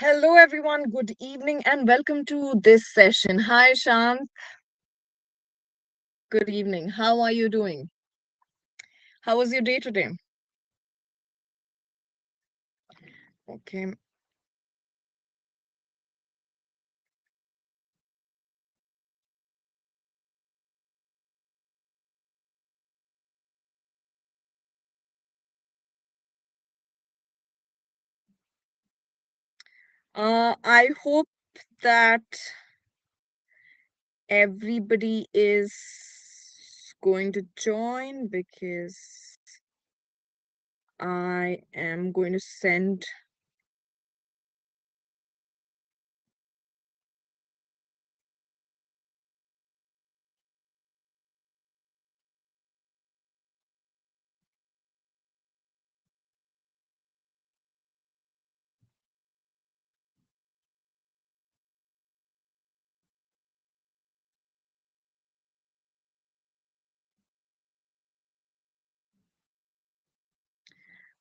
Hello, everyone. Good evening and welcome to this session. Hi, Shant. Good evening. How are you doing? How was your day today? Okay. I hope that everybody is going to join because I am going to send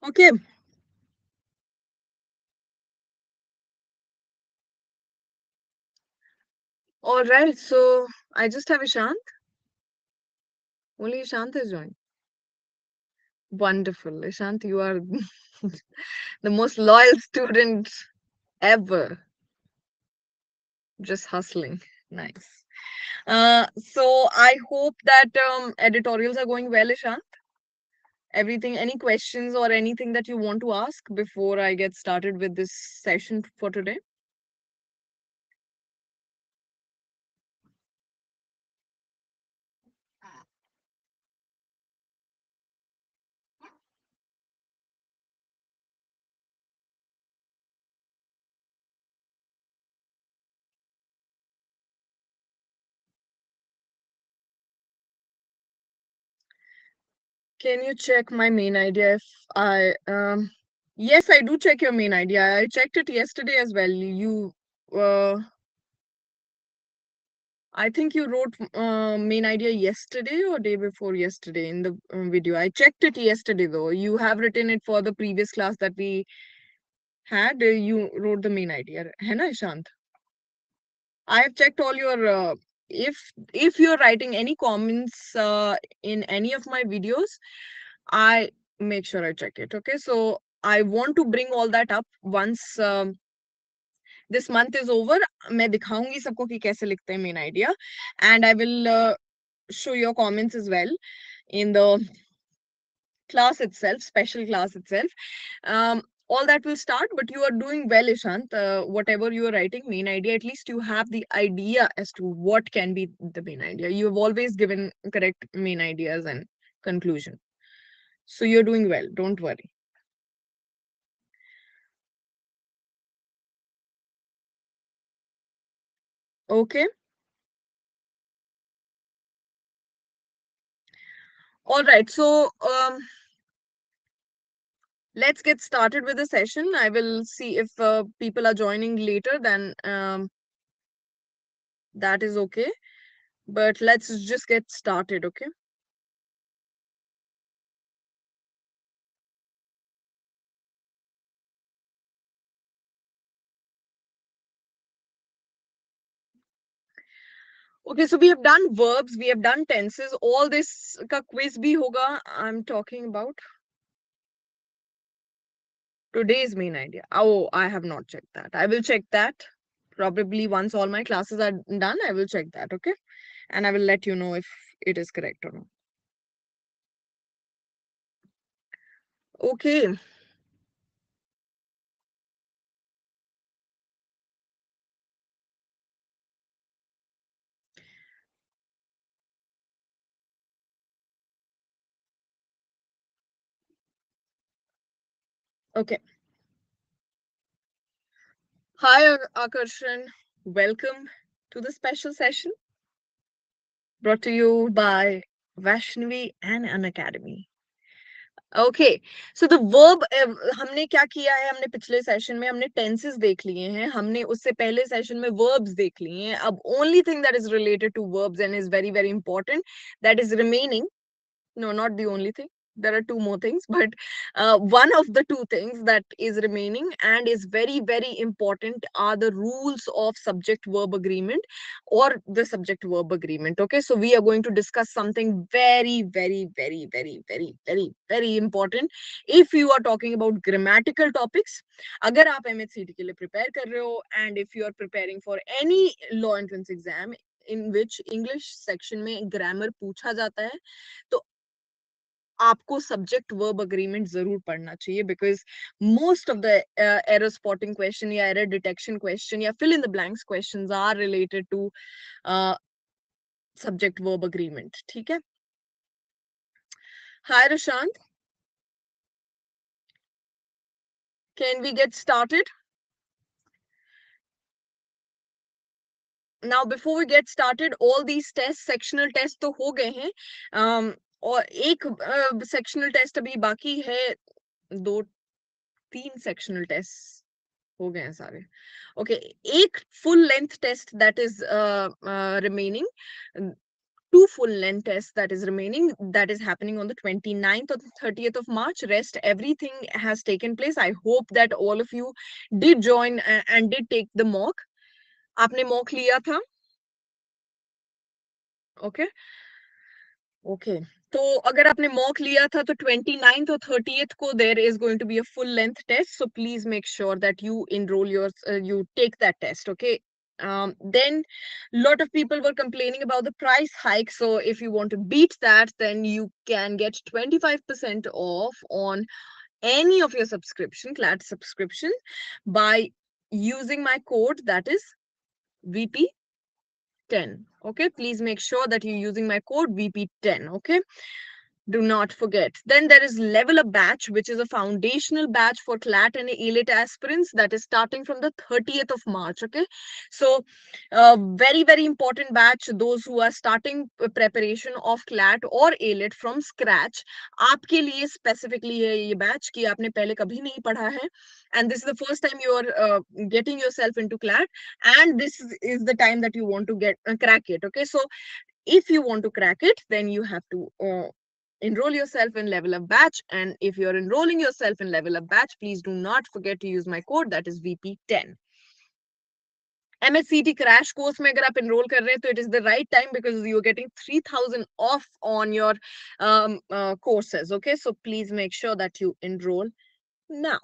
okay. All right. So I just have Ishant. Only Ishant is joined. Wonderful. Ishant, you are the most loyal student ever. Just hustling. Nice. So I hope that editorials are going well, Ishant. Everything, any questions or anything that you want to ask before I get started with this session for today? Can you check my main idea if I, yes, I do check your main idea. I checked it yesterday as well. You, I think you wrote main idea yesterday or day before yesterday in the video. I checked it yesterday though. You have written it for the previous class that we had. You wrote the main idea, hai na, Ishant? I have checked all your, if you're writing any comments in any of my videos, I make sure I check it. Okay, so I want to bring all that up once this month is over. Main dikhaungi sabko ki kaise likhte hain main idea, and I will show your comments as well in the class itself, special class itself. All that will start, but you are doing well, Ishant. Whatever you are writing, main idea, at least you have the idea as to what can be the main idea. You have always given correct main ideas and conclusion. So you're doing well, don't worry. Okay. All right, so let's get started with the session. I will see if people are joining later, then that is okay. But let's just get started, okay? Okay, so we have done verbs, we have done tenses. All this ka quiz bhi hoga, I'm talking about. Today's main idea. Oh, I have not checked that. I will check that. Probably once all my classes are done, I will check that, okay? And I will let you know if it is correct or not. Okay. Okay. Hi, Akarshan. Welcome to the special session brought to you by Vaishnavi and Unacademy. Okay, so the verb, हमने क्या किया है? हमने पिछले session में हमने tenses देख लिए हैं. हमने उससे पहले session में verbs देख लिए हैं. अब only thing that is related to verbs and is very, very important that is remaining. No, not the only thing. there are two more things, but one of the two things that is remaining and is very, very important are the rules of subject-verb agreement or the subject-verb agreement. Okay, so we are going to discuss something very, very, very, very, very, very, very important if you are talking about grammatical topics. Agar aap MHCT ke liye prepare kar rahe ho, and if you are preparing for any law entrance exam in which English section mein grammar pucha jata hai, to aapko subject verb agreement zarur padhna chahiye, because most of the error spotting question ya error detection question ya fill in the blanks questions are related to subject verb agreement. Theek hai. Hi Rashant, can we get started? Now before we get started, all these tests, sectional tests to ho gaye hain, और एक sectional test अभी बाकी है, दो तीन sectional test हो गए हैं सारे. ओके, एक full length test that is remaining, two full length tests that is remaining, that is happening on the 29th or 30th of March. Rest everything has taken place. I hope that all of you did join and did take the mock. आपने mock लिया था? Okay. Okay, so agar aapne mock liya tha to 29th or 30th ko there is going to be a full length test, so please make sure that you enroll your you take that test. Okay, then a lot of people were complaining about the price hike, so if you want to beat that, then you can get 25% off on any of your subscription, CLAT subscription, by using my code, that is VP10. Okay, please make sure that you're using my code VP10. Okay, do not forget. Then there is level up batch, which is a foundational batch for CLAT and AILET aspirants, that is starting from the 30th of March. Okay, so very, very important batch. Those who are starting preparation of CLAT or AILET from scratch, aapke liye specifically hai ye batch ki aapne pehle kabhi nahi padha hai, and this is the first time you are getting yourself into CLAT, and this is the time that you want to get crack it. Okay, so if you want to crack it, then you have to enroll yourself in level up batch, and if you're enrolling yourself in level up batch, please do not forget to use my code, that is VP10. MHCT crash course mein agar aap enroll kar rahe hain, so it is the right time because you're getting 3,000 off on your courses. Okay, so please make sure that you enroll now.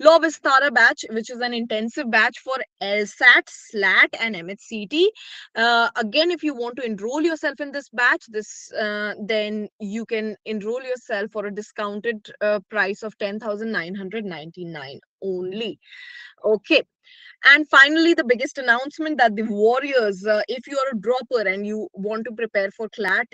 Law Vistara batch, which is an intensive batch for LSAT, SLAT and MHCT. Again, if you want to enroll yourself in this batch, this then you can enroll yourself for a discounted price of 10,999 only. Okay. And finally, the biggest announcement that the warriors, if you are a dropper and you want to prepare for CLAT,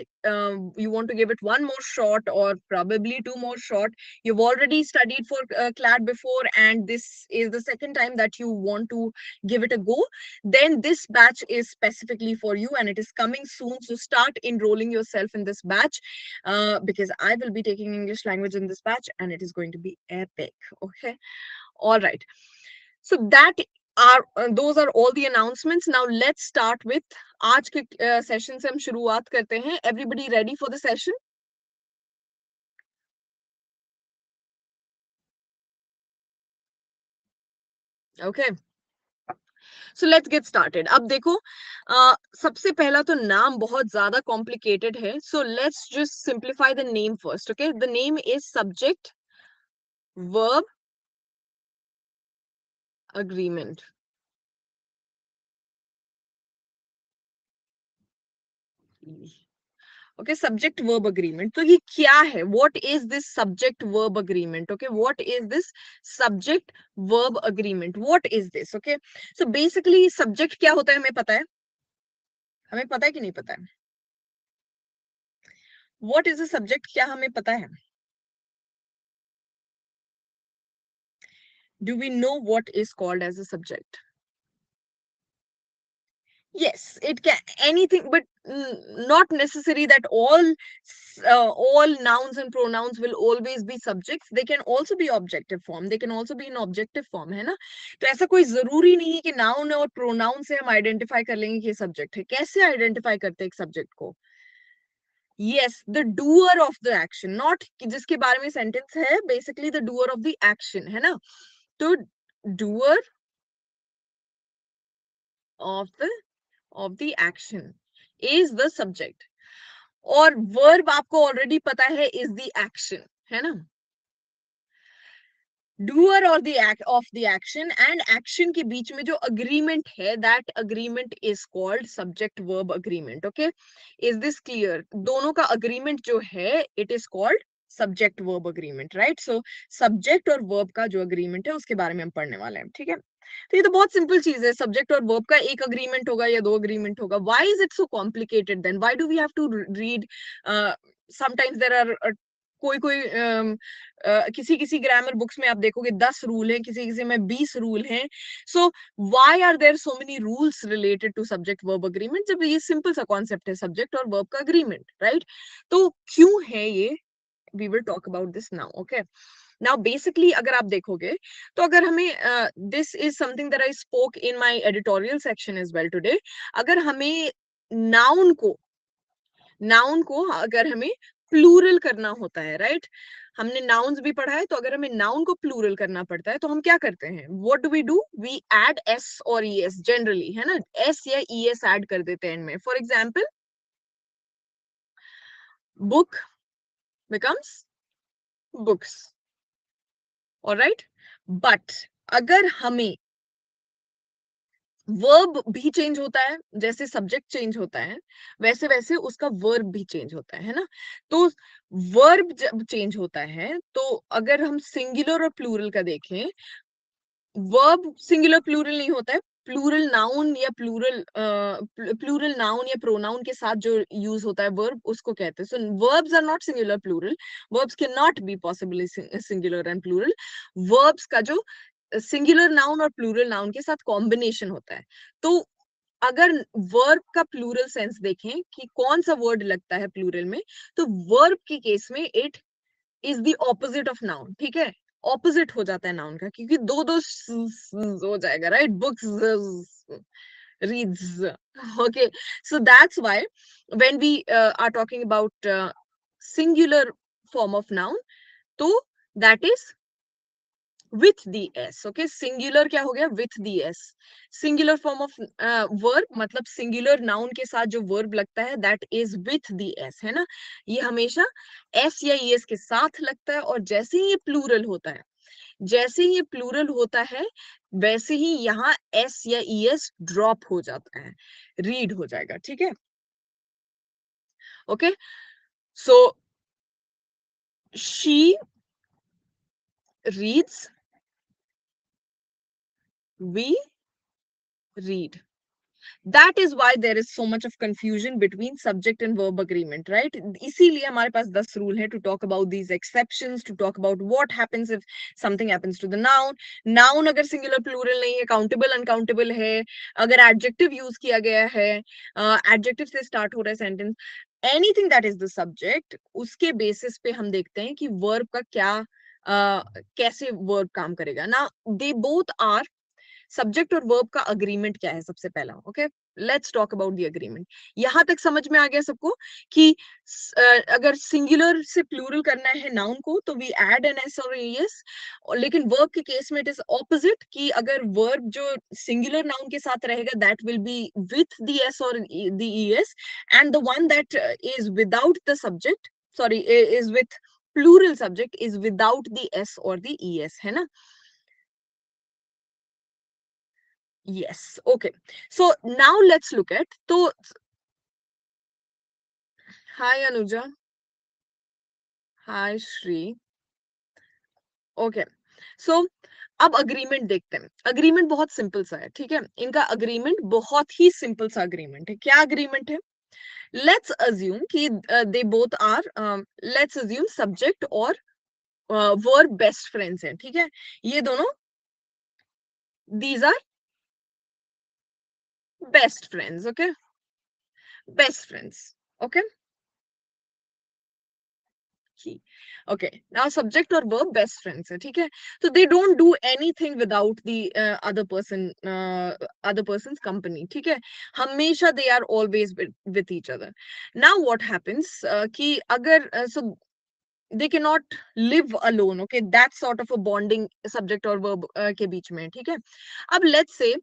you want to give it one more shot or probably two more shot. You've already studied for CLAT before, and this is the second time that you want to give it a go. Then this batch is specifically for you, and it is coming soon. So start enrolling yourself in this batch because I will be taking English language in this batch, and it is going to be epic. Okay. All right. So that are those are all the announcements. Now let's start with aaj ke session se hum shuruaat karte hain. Everybody ready for the session? Okay. So let's get started. अब देखो सबसे पहला तो नाम बहुत ज़्यादा complicated है. So let's just simplify the name first. Okay, the name is subject verb agreement. Okay, subject verb agreement. So ye kya hai? What is this subject verb agreement? Okay, what is this subject verb agreement? What is this? Okay, so basically subject kya hota hai hame pata hai, hame pata hai ki nahi pata hai? What is the subject kya hame pata hai? Do we know what is called as a subject? Yes, it can anything, but not necessary that all nouns and pronouns will always be subjects. They can also be objective form. They can also be in objective form, है ना? तो ऐसा कोई जरूरी नहीं है कि noun और pronoun से हम identify कर लेंगे कि subject है. कैसे identify करते हैं एक subject को? Yes, the doer of the action, not जिसके बारे में sentence है, basically the doer of the action, है ना? तो doer of the action is the subject. और verb आपको already पता है is the action, है ना? Doer or the act of the action and action के बीच में जो agreement है, that agreement is called subject verb agreement. Okay, is this clear? दोनों का agreement जो है, it is called subject verb agreement, right? So subject और verb का जो agreement है उसके बारे में हम पढ़ने वाले हैं, ठीक है? तो ये तो बहुत simple चीज है, subject और verb का एक agreement होगा या दो agreement होगा. Why is it so complicated then? Why do we have to read? Sometimes there are किसी ग्रामर बुक्स में आप देखोगे 10 रूल हैं, किसी में 20 रूल हैं. So why are there so many rules related to subject verb agreement, जब ये सिंपल सा कॉन्सेप्ट है सब्जेक्ट और वर्ब का अग्रीमेंट, राइट? तो क्यों है ये, we will talk about this now. Okay, now basically अगर आप देखोगे तो अगर हमें this is something that I spoke in my editorial section as well today, अगर हमें नाउन को अगर हमें प्लूरल करना होता है, राइट? हमने नाउन्स भी पढ़ा है, तो अगर हमें नाउन को प्लूरल करना पड़ता है तो हम क्या करते हैं, what do? We add S और ईएस जनरली, है ना? एस या ईएस ऐड कर देते हैं इनमें. For example, book becomes books, alright? But अगर हमें वर्ब भी चेंज होता है, जैसे सब्जेक्ट चेंज होता है वैसे वैसे उसका वर्ब भी चेंज होता है ना? तो वर्ब जब चेंज होता है तो अगर हम सिंगुलर और प्लूरल का देखें, वर्ब सिंगुलर प्लूरल नहीं होता है, प्लूरल नाउन या प्लूरल नाउन या प्रोनाउन के साथ जो यूज होता है वर्ब उसको कहते हैं. So verbs are not singular plural, verbs can not be possibly singular and plural. Verbs का जो सिंगुलर नाउन और प्लूरल नाउन के साथ कॉम्बिनेशन होता है, तो अगर वर्ब का प्लूरल सेंस देखें कि कौन सा वर्ड लगता है प्लूरल में, तो वर्ब के केस में it is the opposite of noun, ठीक है? ऑपोजिट हो जाता है नाउन का, क्योंकि दो दो हो जाएगा, right? Books reads. Okay, so that's why when we are talking about singular form of noun, तो that is with the s. okay, singular क्या हो गया? with the s. singular form of verb मतलब singular noun के साथ जो verb लगता है that is with the s, है ना? ये हमेशा s या es के साथ लगता है, और जैसे ही ये plural होता है, वैसे ही यहाँ s या es drop हो जाता है, read हो जाएगा, ठीक है? okay, so she reads, we read. That is why there is so much of confusion between subject and verb agreement, right? इसीलिए हमारे पास 10 rule है to talk about these exceptions, to talk about what happens if something happens to the noun. Noun अगर singular plural नहीं है, countable uncountable है, अगर adjective use किया गया है, adjective से start हो रहा है sentence, anything that is the subject, उसके basis पे हम देखते हैं कि verb का क्या कैसे वर्ब काम करेगा ना. दे बोथ आर, सब्जेक्ट और वर्ब का अग्रीमेंट क्या है सबसे पहला. Okay, let's talk about the agreement. यहाँ तक समझ में आ गया सबको कि अगर सिंगुलर से प्लूरल करना है नाउन को तो वी ऐड एन एस और एस, लेकिन वर्ब के केस में इट इज ऑपोजिट, कि अगर वर्ब जो सिंगुलर नाउन के साथ रहेगा that will be with the S और the S, and the one that is without the subject, sorry, is with plural subject is without the s or the es, है ना? Yes, okay, so now let's look at, तो hi Anuja, hi Shri. okay, so अब agreement देखते हैं. agreement बहुत simple सा है, ठीक है? इनका agreement बहुत ही simple सा agreement है. क्या agreement है? Let's assume कि they both are, let's assume subject और verb best friends हैं, ठीक है? ये दोनों, these are best friends, okay? Best friends, okay? key. Okay, now subject or verb best friends hai, theek hai? So they don't do anything without the other person's company. Theek hai? Hamesha they are always with each other. Now what happens? Ki agar so they cannot live alone. Okay, that sort of a bonding subject or verb ke beech mein. Theek hai? Ab let's say.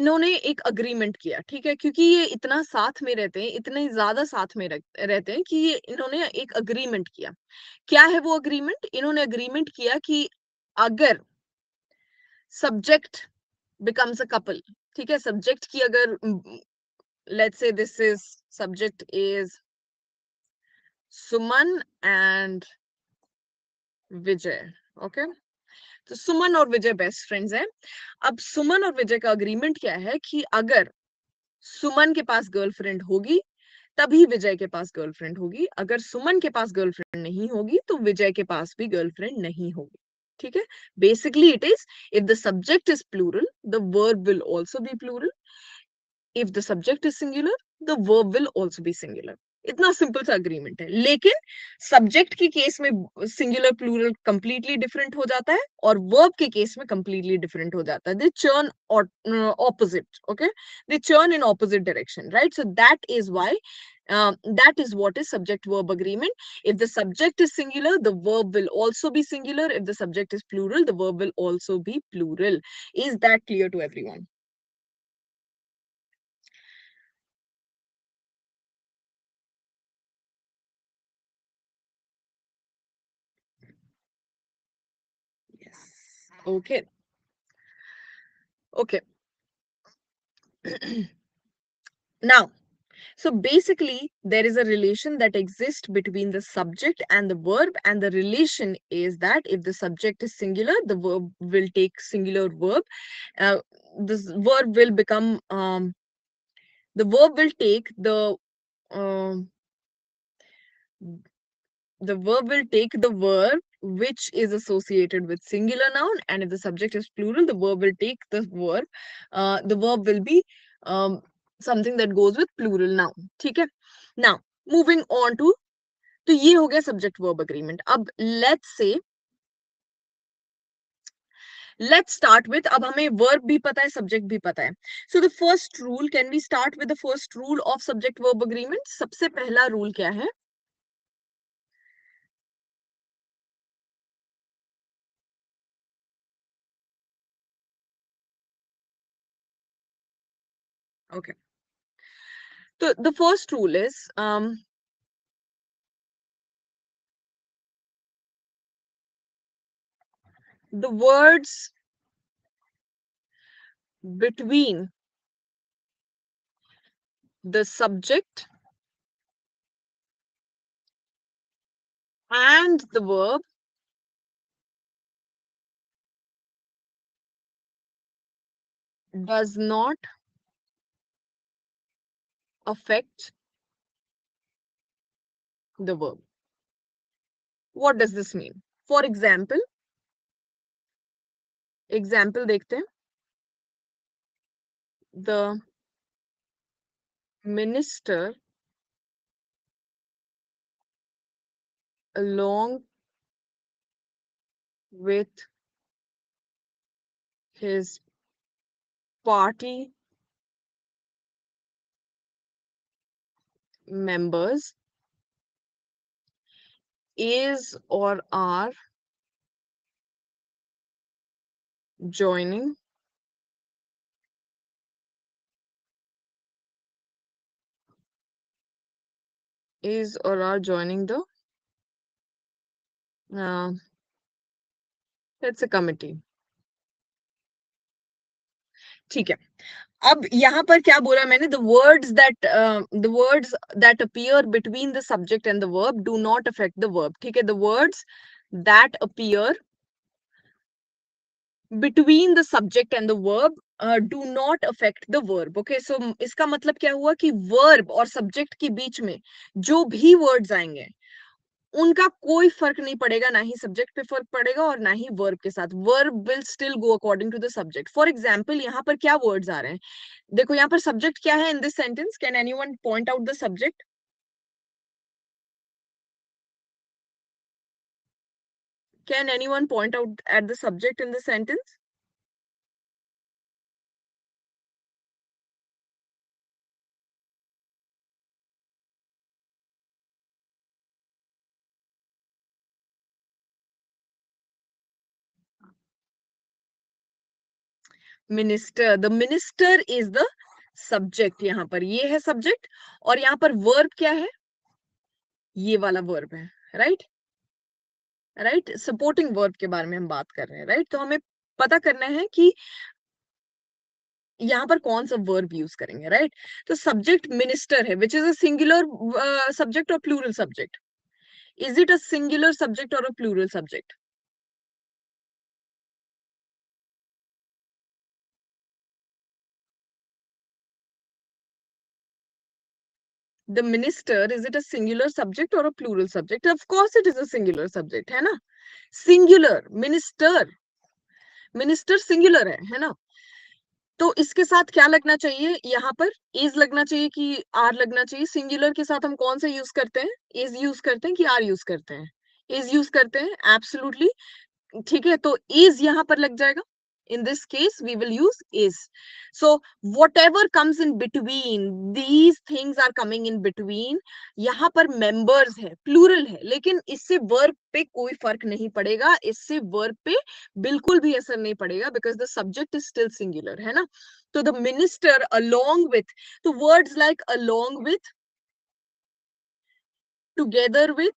इन्होंने एक agreement किया, ठीक है, क्योंकि ये इतना साथ में रहते हैं, इतने ज्यादा साथ में रहते हैं कि ये इन्होंने एक अग्रीमेंट किया. क्या है वो अग्रीमेंट? इन्होंने अग्रीमेंट किया कि अगर सब्जेक्ट बिकम्स अ कपल, ठीक है, सब्जेक्ट की अगर let's say this is subject is Suman and Vijay, okay, तो सुमन और विजय बेस्ट फ्रेंड्स हैं. अब सुमन और विजय का अग्रीमेंट क्या है कि अगर सुमन के पास गर्लफ्रेंड होगी तभी विजय के पास गर्लफ्रेंड होगी, अगर सुमन के पास गर्लफ्रेंड नहीं होगी तो विजय के पास भी गर्लफ्रेंड नहीं होगी. ठीक है, basically it is if the subject is plural the verb will also be plural, if the subject is singular the verb will also be singular. इतना सिंपल सा अग्रीमेंट है, लेकिन सब्जेक्ट के केस में सिंगुलर प्लूरल कंप्लीटली डिफरेंट हो जाता है और वर्ब के केस में कंप्लीटली डिफरेंट हो जाता है. They turn opposite, okay, they turn in opposite direction, right. So that is why that is what is subject verb agreement. If the subject is singular the verb will also be singular, if the subject is plural the verb will also be plural. Is that clear to everyone? Okay. Okay. Now, so basically there is a relation that exists between the subject and the verb, and the relation is that if the subject is singular, the verb will take singular verb. This verb will become, the verb will take the verb which is associated with singular noun, and if the subject is plural the verb will take the verb will be something that goes with plural noun. ठीक है, now moving on to, तो ये हो गया subject verb agreement. अब let's say let's start with, अब हमें verb भी पता है subject भी पता है. So the first rule, can we start with the first rule of subject verb agreement? सबसे पहला rule क्या है? Okay, so the first rule is the words between the subject and the verb does not affect the verb. What does this mean? For example, dekhte hain. The minister along with his party members is or are joining the let's say committee. ठीक है, अब यहाँ पर क्या बोला मैंने? The words that appear between the subject and the verb do not affect the verb. ठीक है, the words that appear between the subject and the verb do not affect the verb. Okay, so इसका मतलब क्या हुआ कि verb और subject के बीच में जो भी words आएंगे उनका कोई फर्क नहीं पड़ेगा, ना ही सब्जेक्ट पे फर्क पड़ेगा और ना ही वर्ब के साथ. Verb will still go according to the subject. For example यहाँ पर क्या वर्ड्स आ रहे हैं? देखो यहाँ पर सब्जेक्ट क्या है in this sentence? Can anyone point out the subject? Can anyone point out at the subject in the sentence? Minister. The minister is the subject. यहाँ पर ये है subject और यहाँ पर verb क्या है? ये वाला verb है, right? राइट सपोर्टिंग वर्ब के बारे में हम बात कर रहे हैं, राइट? तो हमें पता करना है कि यहाँ पर कौन सा वर्ब यूज करेंगे, राइट? तो सब्जेक्ट मिनिस्टर है, which is a singular subject और plural subject. Is it a singular subject और a plural subject? The minister, is it a singular subject or a plural subject? Of course it is a singular subject, है ना? Singular, minister. Minister singular है ना? तो इसके साथ क्या लगना चाहिए? यहाँ पर is लगना चाहिए कि are लगना चाहिए? Singular के साथ हम कौन से use करते हैं? Is use करते हैं कि are use करते हैं? Is use करते हैं, absolutely. ठीक है, तो is यहाँ पर लग जाएगा. In this case, we will use is. So, whatever comes in between, these things are coming in between. यहाँ पर members है, plural है, लेकिन इससे verb पे कोई फर्क नहीं पड़ेगा, इससे verb पे बिल्कुल भी असर नहीं पड़ेगा, because the subject is still singular, है ना? So, the minister along with, तो words like along with, together with,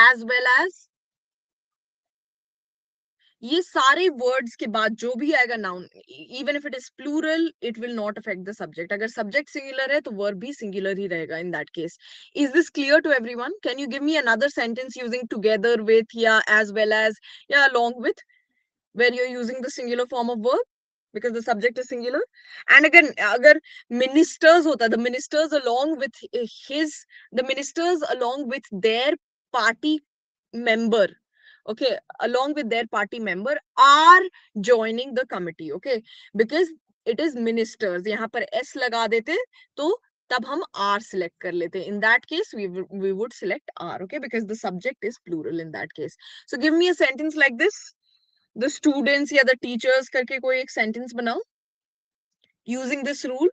as well as, ये सारे words के बाद जो भी आएगा noun, even if it is plural, it will not affect the subject. अगर subject singular है तो verb भी singular ही रहेगा in that case. Is this clear to everyone? Can you give me another sentence using together with, yeah, as well as, yeah, along with, where you're using the singular form of verb? Because the subject is singular. And again, agar ministers hota, the ministers along with his, the ministers along with their party member, okay, along with their party member are joining the committee, okay, because it is ministers. यहाँ पर s लगा देते तो तब हम r select कर लेते. In that case, we would select r, okay, because the subject is plural in that case. So give me a sentence like this. The students या the teachers करके कोई एक sentence बनाओ using this rule.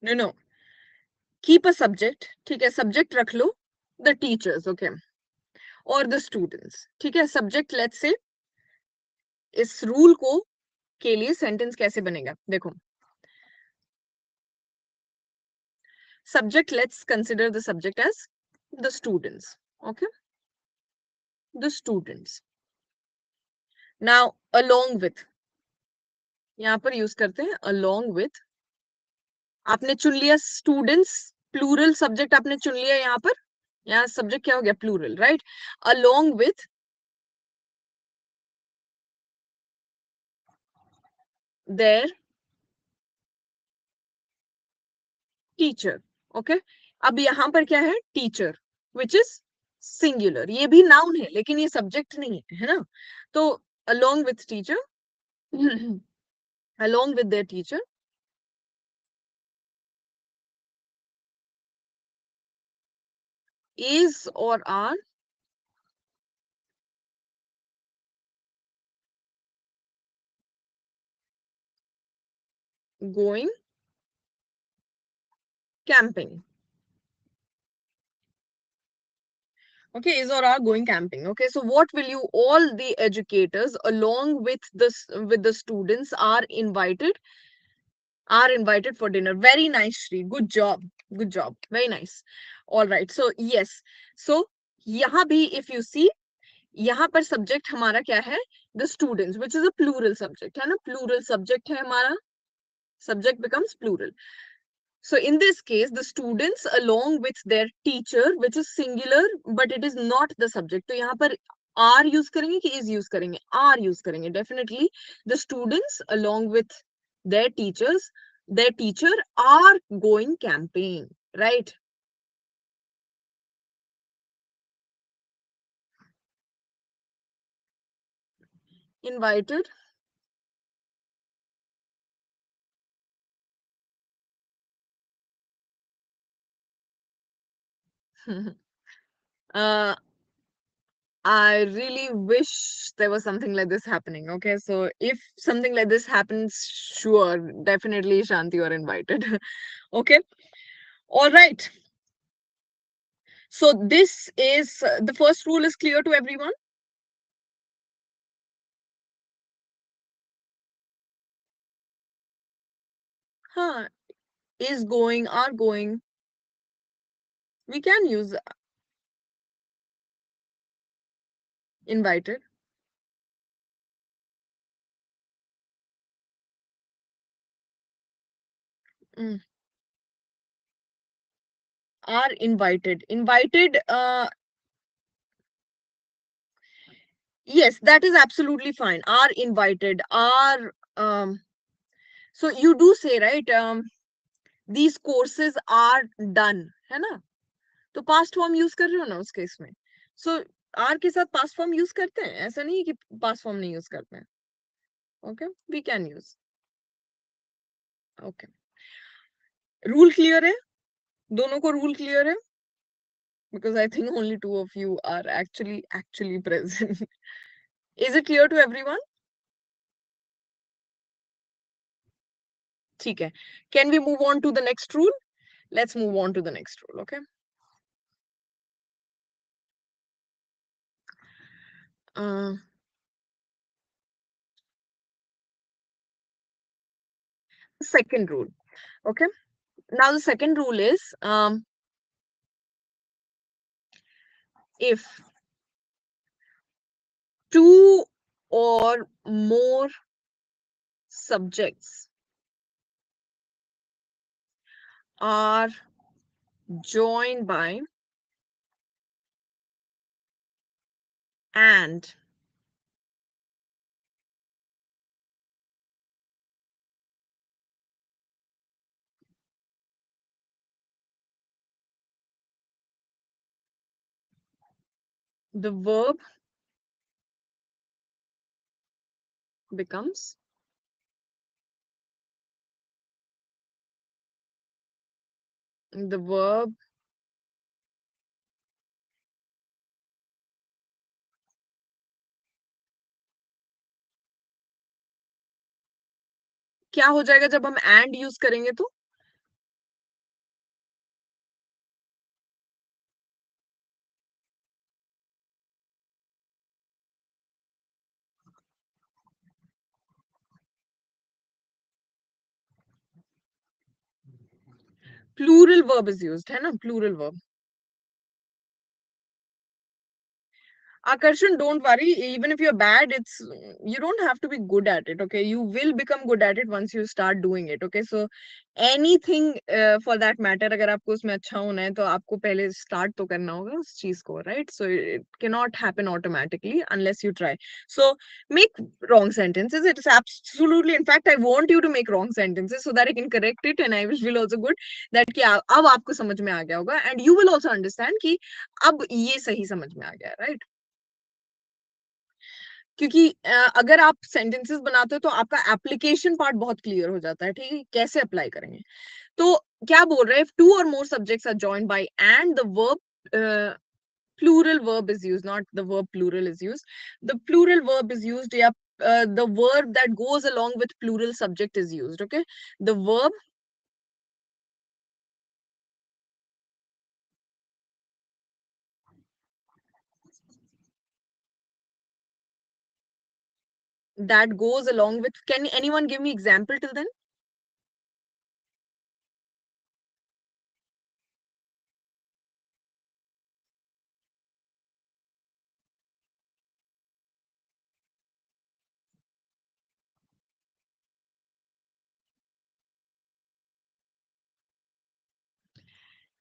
No. Keep a subject. ठीक है, subject रख लो the teachers, okay, or the students. ठीक है, subject let's say. इस rule को के लिए sentence कैसे बनेगा? देखो, subject, let's consider the subject as the students, okay, the students. Now along with, यहाँ पर use करते हैं along with. आपने चुन लिया स्टूडेंट्स, प्लूरल सब्जेक्ट आपने चुन लिया. यहाँ पर यहाँ सब्जेक्ट क्या हो गया? Plural, right? Along with their teacher, okay. अब यहाँ पर क्या है? Teacher, which is singular. ये भी नाउन है लेकिन ये सब्जेक्ट नहीं है, है ना? तो along with teacher, along with their teacher, is or are going camping. Okay, is or are going camping. Okay, so what will you, all the educators along with this, with the students are invited for dinner. Very nice, Shri. Good job. Good job. Very nice. All right. So yes. So यहाँ भी if you see, यहाँ पर subject हमारा क्या है? The students, which is a plural subject, है ना? Plural subject है हमारा. Subject becomes plural. So in this case, the students along with their teacher, which is singular, but it is not the subject. So यहाँ पर are use करेंगे कि is use करेंगे? Are use करेंगे. Definitely, the students along with their teachers, their teacher are going camping, right? Invited. I really wish there was something like this happening. Okay, so if something like this happens, sure, definitely, Shanti, you are invited. Okay, all right. So this is the first rule is clear to everyone. Huh? Is going, are going. We can use invited. Are invited. Invited. Yes, that is absolutely fine. Are invited. Are. So you do say, right? These courses are done. Hai na? तो past form use कर रहे हो ना उस case में. So are के साथ past form use करते हैं. ऐसा नहीं है कि past form नहीं use करते हैं. Okay, we can use. Okay. Rule clear है? दोनों को rule clear है? Because I think only two of you are actually present. Is it clear to everyone? ठीक है. Can we move on to the next rule? Let's move on to the next rule. Okay. Second rule. Okay, now the second rule is if two or more subjects are joined by and the verb becomes क्या हो जाएगा जब हम and use करेंगे तो plural verb is used, है ना? Plural verb. Akarshan, don't worry. Even if you're bad, you don't have to be good at it, okay? You will become good at it once you start doing it, okay? So anything for that matter, agar aapko usme अच्छा होना है, तो आपको पहले start तो करना होगा उस चीज को, right? So it cannot happen automatically unless you try. So make wrong sentences. It is absolutely, in fact, I want you to make wrong sentences so that I can correct it, and I will also good that कि अब आपको समझ में आ गया होगा, and you will also understand कि अब ये सही समझ में आ गया, right? क्योंकि अगर आप sentences बनाते हो तो आपका application part बहुत clear हो जाता है, ठीक है? कैसे apply करेंगे? तो क्या बोल रहे हैं? If two or more subjects are joined by and the verb plural verb is used, not the verb plural is used. The plural verb is used, yeah, the verb that goes along with plural subject is used. Okay, the verb that goes along with, can anyone give me example till then?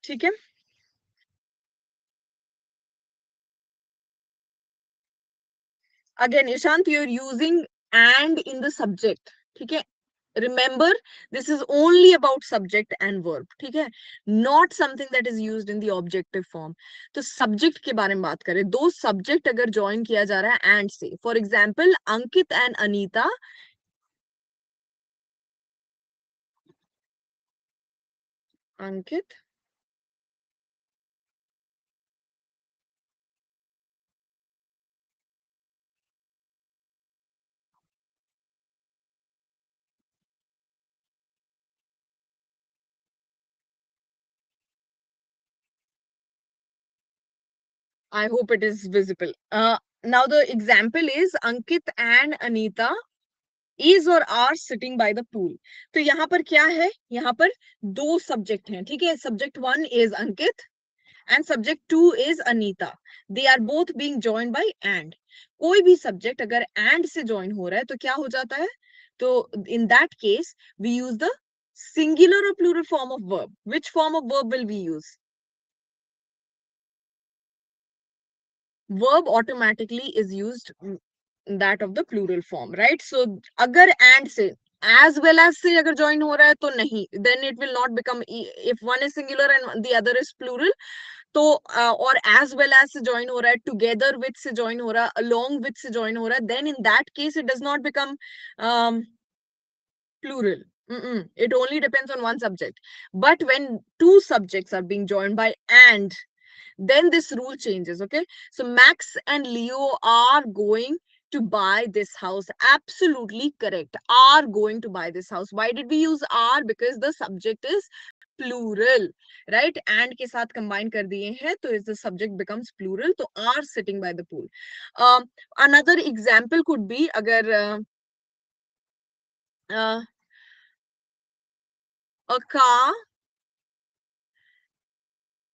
ठीक है। Again, Ishant, you're using and in the subject. ठीक है? Remember, this is only about subject and verb. ठीक है? Not something that is used in the objective form. तो subject के बारे में बात करें, दो subject अगर join किया जा रहा है and से. For example, Ankit and Anita I hope it is visible. Now the example is Ankit and Anita is or are sitting by the pool. तो यहाँ पर क्या है? यहाँ पर दो subject हैं, ठीक है? Subject one is Ankit and subject two is Anita. They are both being joined by and. कोई भी subject अगर and से join हो रहा है तो क्या हो जाता है? तो in that case we use the singular or plural form of verb. Which form of verb will we use? Verb automatically is used that of the plural form, right? So, agar and se as well as se agar join ho raha hai to nahi, then it will not become, if one is singular and the other is plural, to or as well as se join ho raha hai, together with se join ho raha, along with se join ho raha, then in that case it does not become plural. It only depends on one subject. But when two subjects are being joined by and, then this rule changes. Okay, so Max and Leo are going to buy this house. Absolutely correct, are going to buy this house. Why did we use are? Because the subject is plural, right? And ke saath combine kar diye hai, to is the subject becomes plural, to are sitting by the pool. Another example could be agar a car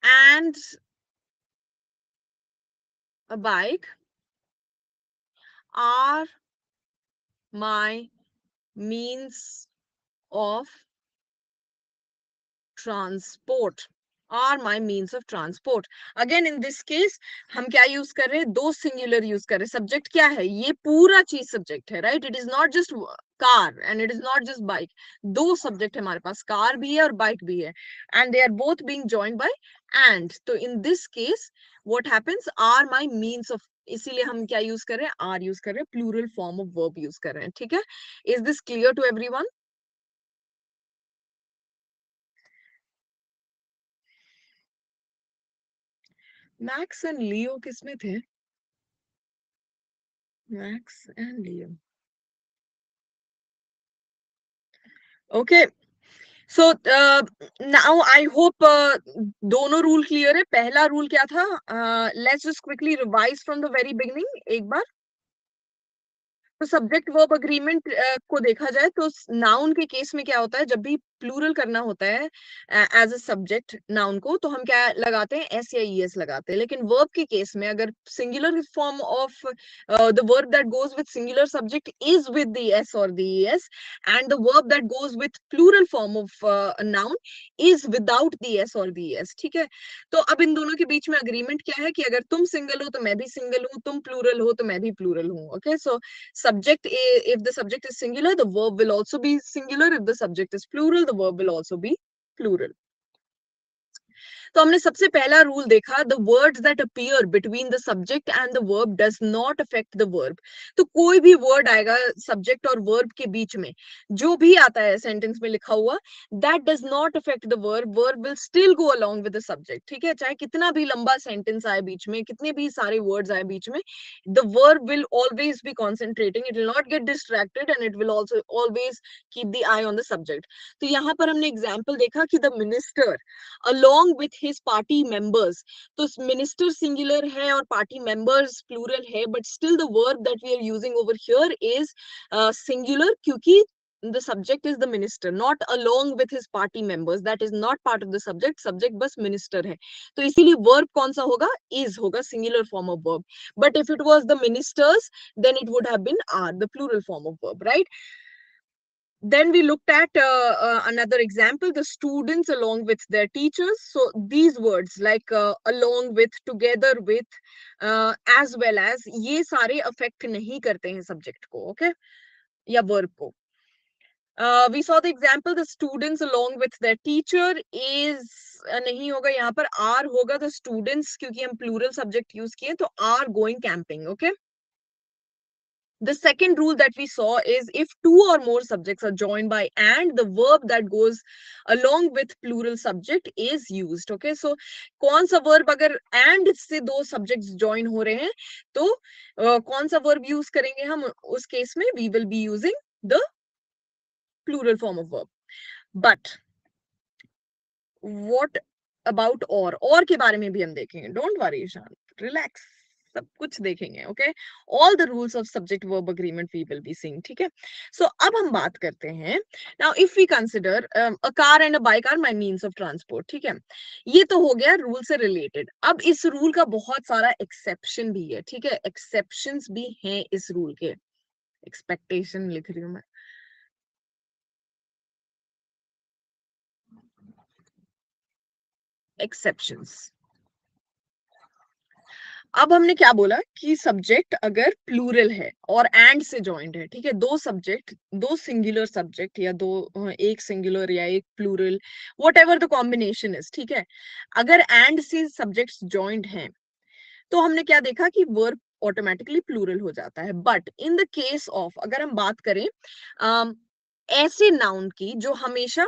and a bike are my means of transport. Are my means of transport. Again, in this case, हम क्या use कर रहे हैं? दो singular use कर रहे हैं. Subject क्या है? ये पूरा चीज subject है, right? It is not just car and it is not just bike. दो subject हमारे पास, car भी है और bike भी है. And they are both being joined by and. So in this case, what happens? Are my means of, इसीलिए हम क्या use कर रहे हैं? Are use कर रहे हैं. Plural form of verb use कर रहे हैं. ठीक है? Is this clear to everyone? Max and Leo किसमें थे? Max and Leo. Okay. So now I hope दोनों rule clear है. पहला rule क्या था? Let's just quickly revise from the very beginning एक बार. तो subject verb agreement को देखा जाए तो noun के केस में क्या होता है, जब भी plural करना होता है as a subject noun को, तो हम क्या लगाते हैं? S या ES लगाते हैं. लेकिन verb के केस में अगर singular form of the verb that goes with singular subject is with the S or the ES, and the verb that goes with plural form of a noun is without the S or the ES. ठीक है? तो अब इन दोनों के बीच में agreement क्या है कि अगर तुम single हो तो मैं भी single हूँ, तुम plural हो तो मैं भी plural हूँ. Okay, so subject, if the subject is singular, the verb will also be singular. If the subject is plural, the verb will also be plural. तो हमने सबसे पहला rule देखा, the words that appear between the subject and the verb does not affect the verb. तो कोई भी word आएगा subject और verb के बीच में, जो भी आता है sentence में लिखा हुआ, that does not affect the verb. Verb will still go along with the subject. ठीक है? चाहे कितना भी लंबा sentence आए बीच में, कितने भी सारे words आए बीच में, the verb will always be concentrating. It will not get distracted and it will also always keep the eye on the subject. तो यहाँ पर हमने example देखा कि the minister along with his party members, तो minister singular है और party members plural है, but still the verb that we are using over here is singular, क्योंकि the subject is the minister, not along with his party members. That is not part of the subject. Subject बस minister है, तो इसीलिए verb कौन सा होगा? Is होगा, singular form of verb. But if it was the ministers, then it would have been are, the plural form of verb, right? Then we looked at another example, the students along with their teachers. So these words like along with, together with, as well as, ye sare affect nahi karte hain subject ko, okay, ya verb ko. We saw the example, the students along with their teacher. Is nahi hoga yahan par, are hoga. The students, kyunki hum plural subject use kiye, to are going camping, okay. The second rule that we saw is if two or more subjects are joined by and, the verb that goes along with plural subject is used. Okay, so kaun sa verb agar and se do subjects join ho rahe hain, to kaun sa verb use karenge hum us case mein? We will be using the plural form of verb. But what about or? Or ke baare mein bhi hum dekhenge. Don't worry, Ishan. Relax. सब कुछ देखेंगे, okay? All the rules of subject-verb agreement we will be seeing, ठीक है? So अब हम बात करते हैं. Now if we consider a car and a bike are my means of transport, ठीक है? ये तो हो गया rule से related. अब इस rule का बहुत सारा exception भी है, ठीक है? Exceptions भी हैं इस rule के. Expectation लिख रही हूँ मैं. Exceptions. अब हमने क्या बोला कि सब्जेक्ट अगर प्लूरल है और एंड से जॉइंड है, ठीक है, दो सब्जेक्ट, दो सिंगुलर सब्जेक्ट या दो, एक सिंगुलर या एक plural, whatever the combination is, ठीक है, अगर एंड से सब्जेक्ट्स जॉइंड हैं, तो हमने क्या देखा कि वर्ब ऑटोमेटिकली प्लूरल हो जाता है. But in the case of, अगर हम बात करें ऐसे नाउन की जो हमेशा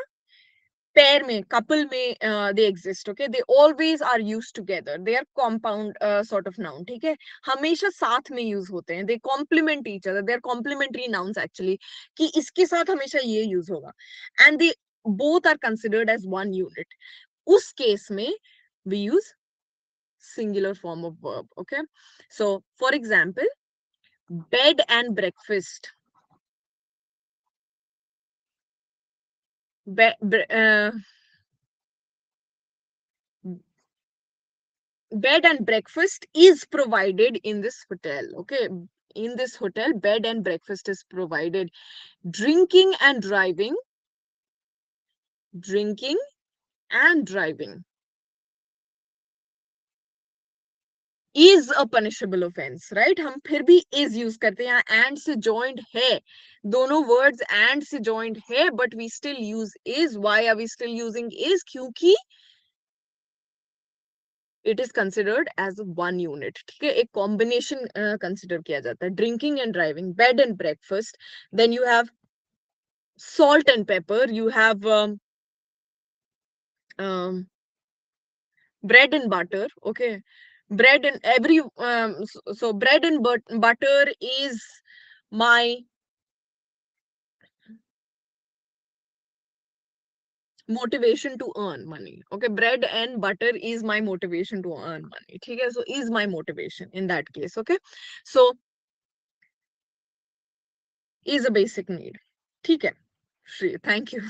pair mein, couple mein they exist, okay, they always are used together, they are compound sort of noun, theek hai, hamesha saath mein use hote hain, they complement each other, they are complementary nouns actually, ki iske saath hamesha ye use hoga, and they both are considered as one unit. Us case mein we use singular form of verb, okay. So for example, bed and breakfast. Bed and breakfast is provided in this hotel, okay, in this hotel bed and breakfast is provided. Drinking and driving, drinking and driving is a punishable offense, right? हम फिर भी is use करते हैं, and से joined है, दोनों words and से joined है, but we still use is. Why are we still using is? क्योंकि it is considered as one unit, ठीक है, एक combination consider किया जाता है. Drinking and driving, bed and breakfast, then you have salt and pepper, you have bread and butter, okay. Bread and every so bread and butter is my motivation to earn money, okay, bread and butter is my motivation to earn money, theek hai, so is my motivation in that case, okay. So is a basic need, theek hai, thank you.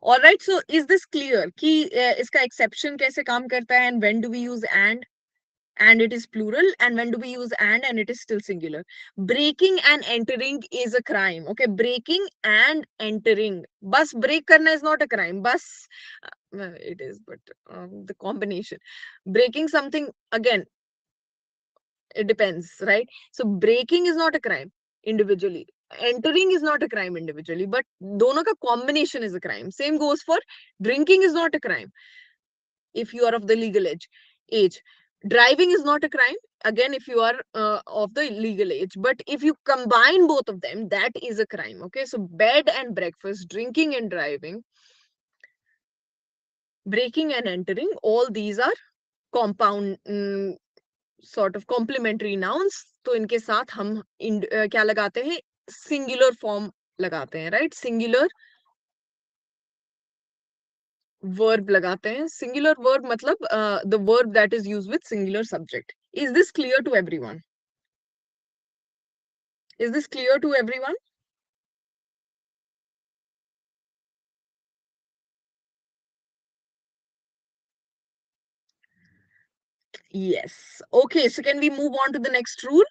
All right, so is this clear ki iska exception kaise kaam karta hai, and when do we use and it is plural, and when do we use and it is still singular. Breaking and entering is a crime, okay, breaking and entering, bus break karna is not a crime, bus it is, but the combination, breaking something, again it depends, right? So breaking is not a crime individually, entering is not a crime individually, but dono ka combination is a crime. Same goes for drinking is not a crime if you are of the legal age. Driving is not a crime, again, if you are of the legal age, but if you combine both of them, that is a crime, okay. So bed and breakfast, drinking and driving, breaking and entering, all these are compound sort of complementary nouns, to inke saath hum kya lagate hain, singular form lagate hain, right, singular verb lagate hain. Singular verb matlab the verb that is used with singular subject. Is this clear to everyone? Is this clear to everyone? Yes. Okay, so can we move on to the next rule?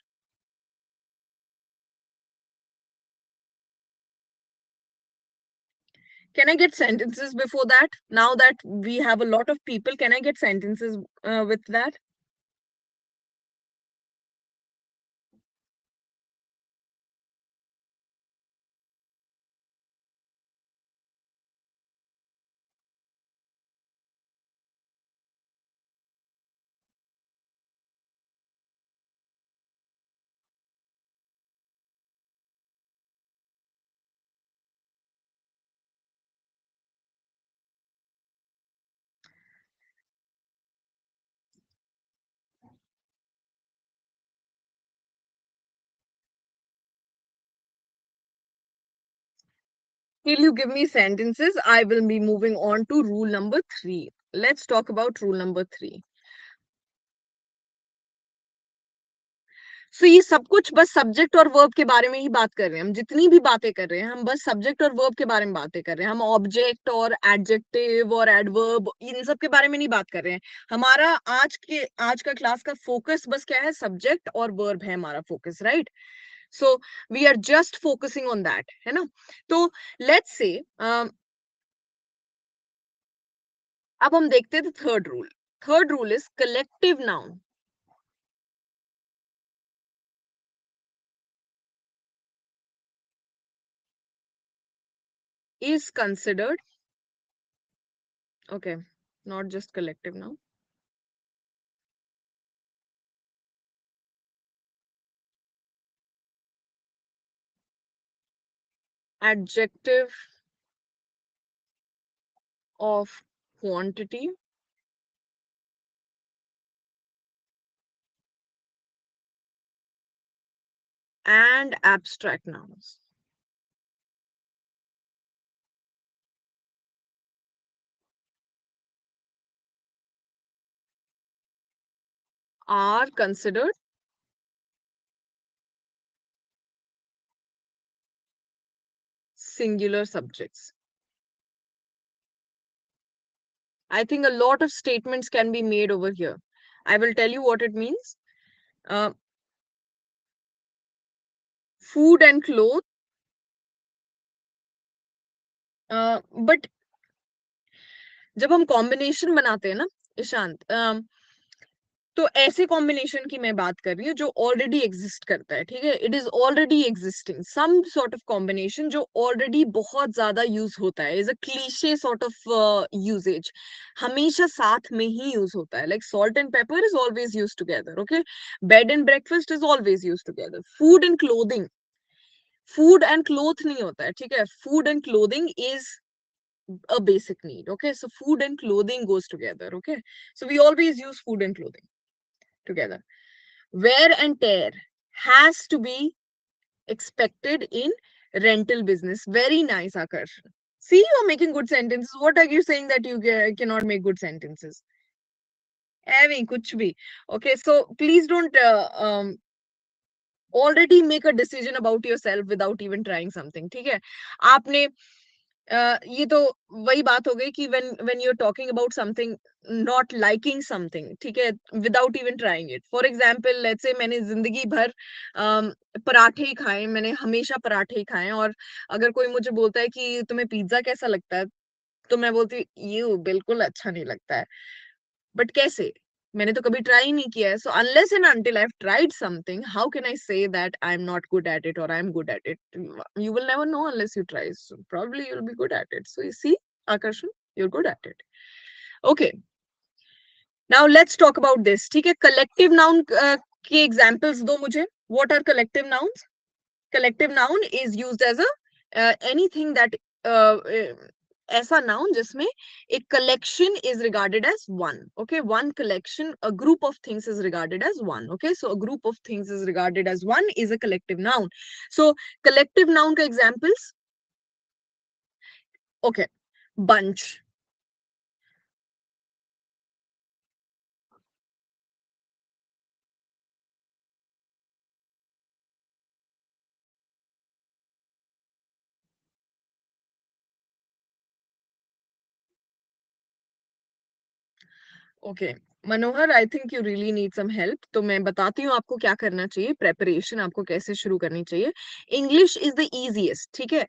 Can I get sentences before that? Now that we have a lot of people, can I get sentences with that? Will you give me sentences? I will be moving on to rule number 3. Let's talk about rule number 3. So ये सब कुछ बस subject और verb के बारे में ही बात कर रहे हैं हम. जितनी भी बातें कर रहे हैं हम बस सब्जेक्ट और वर्ब के बारे में बातें कर रहे हैं. हम ऑब्जेक्ट और एडजेक्टिव और एडवर्ब इन सब के बारे में नहीं बात कर रहे हैं. हमारा आज का क्लास का फोकस बस क्या है? सब्जेक्ट और वर्ब है हमारा focus, right? So we are just focusing on that, है ना? तो let's say अब हम देखते हैं third rule. Third rule is collective noun. Is considered. Okay, not just collective noun. Adjective of quantity and abstract nouns. Are considered singular subjects. I think a lot of statements can be made over here. I will tell you what it means. Food and clothes. But जब हम combination बनाते हैं ना इशांत, तो ऐसे combination की मैं बात कर रही हूँ जो ऑलरेडी एग्जिस्ट करता है, ठीक है? It is already existing some sort of combination जो ऑलरेडी बहुत ज्यादा यूज होता है. Is a cliche sort of usage, हमेशा साथ में ही यूज होता है. Like salt and pepper is always use together, okay? Bed and breakfast is always use together. Food and clothing, food and cloth नहीं होता है, ठीक है? Food and clothing is a basic need, okay? So food and clothing goes together, okay? So we always use food and clothing together. Wear and tear has to be expected in rental business. Very nice, Akash. See, you are making good sentences. What are you saying that you cannot make good sentences? Kuch bhi. Okay, so please don't already make a decision about yourself without even trying something. ठीक है? आपने ये तो वही बात हो गई कि when you're talking about something, not liking something, ठीक है? Without even trying it. For example, let's say मैंने जिंदगी भर पराठे ही खाए, मैंने हमेशा पराठे ही खाए, और अगर कोई मुझे बोलता है कि तुम्हें पिज्जा कैसा लगता है, तो मैं बोलती यू बिल्कुल अच्छा नहीं लगता है. बट कैसे? मैंने तो कभी ट्राई नहीं किया है. So unless and until I have tried something, how can I say that I am not good at it और I am good at it? You will never know unless you try. Probably you will be good at it. So you see Aakarshan, you are good at it. Okay, now let's talk about this, ठीक है? Collective noun के examples दो मुझे. What are collective nouns? Collective noun is used as a anything that, ऐसा noun जिसमें एक collection is regarded as one, okay? One collection, a group of things is regarded as one, okay? So a group of things is regarded as one is a collective noun. So collective noun का examples, okay, bunch, okay, Manohar, I think you really need some help. तो मैं बताती हूँ आपको क्या करना चाहिए, preparation आपको कैसे शुरू करनी चाहिए. इंग्लिश इज द इजीएस्ट, ठीक है.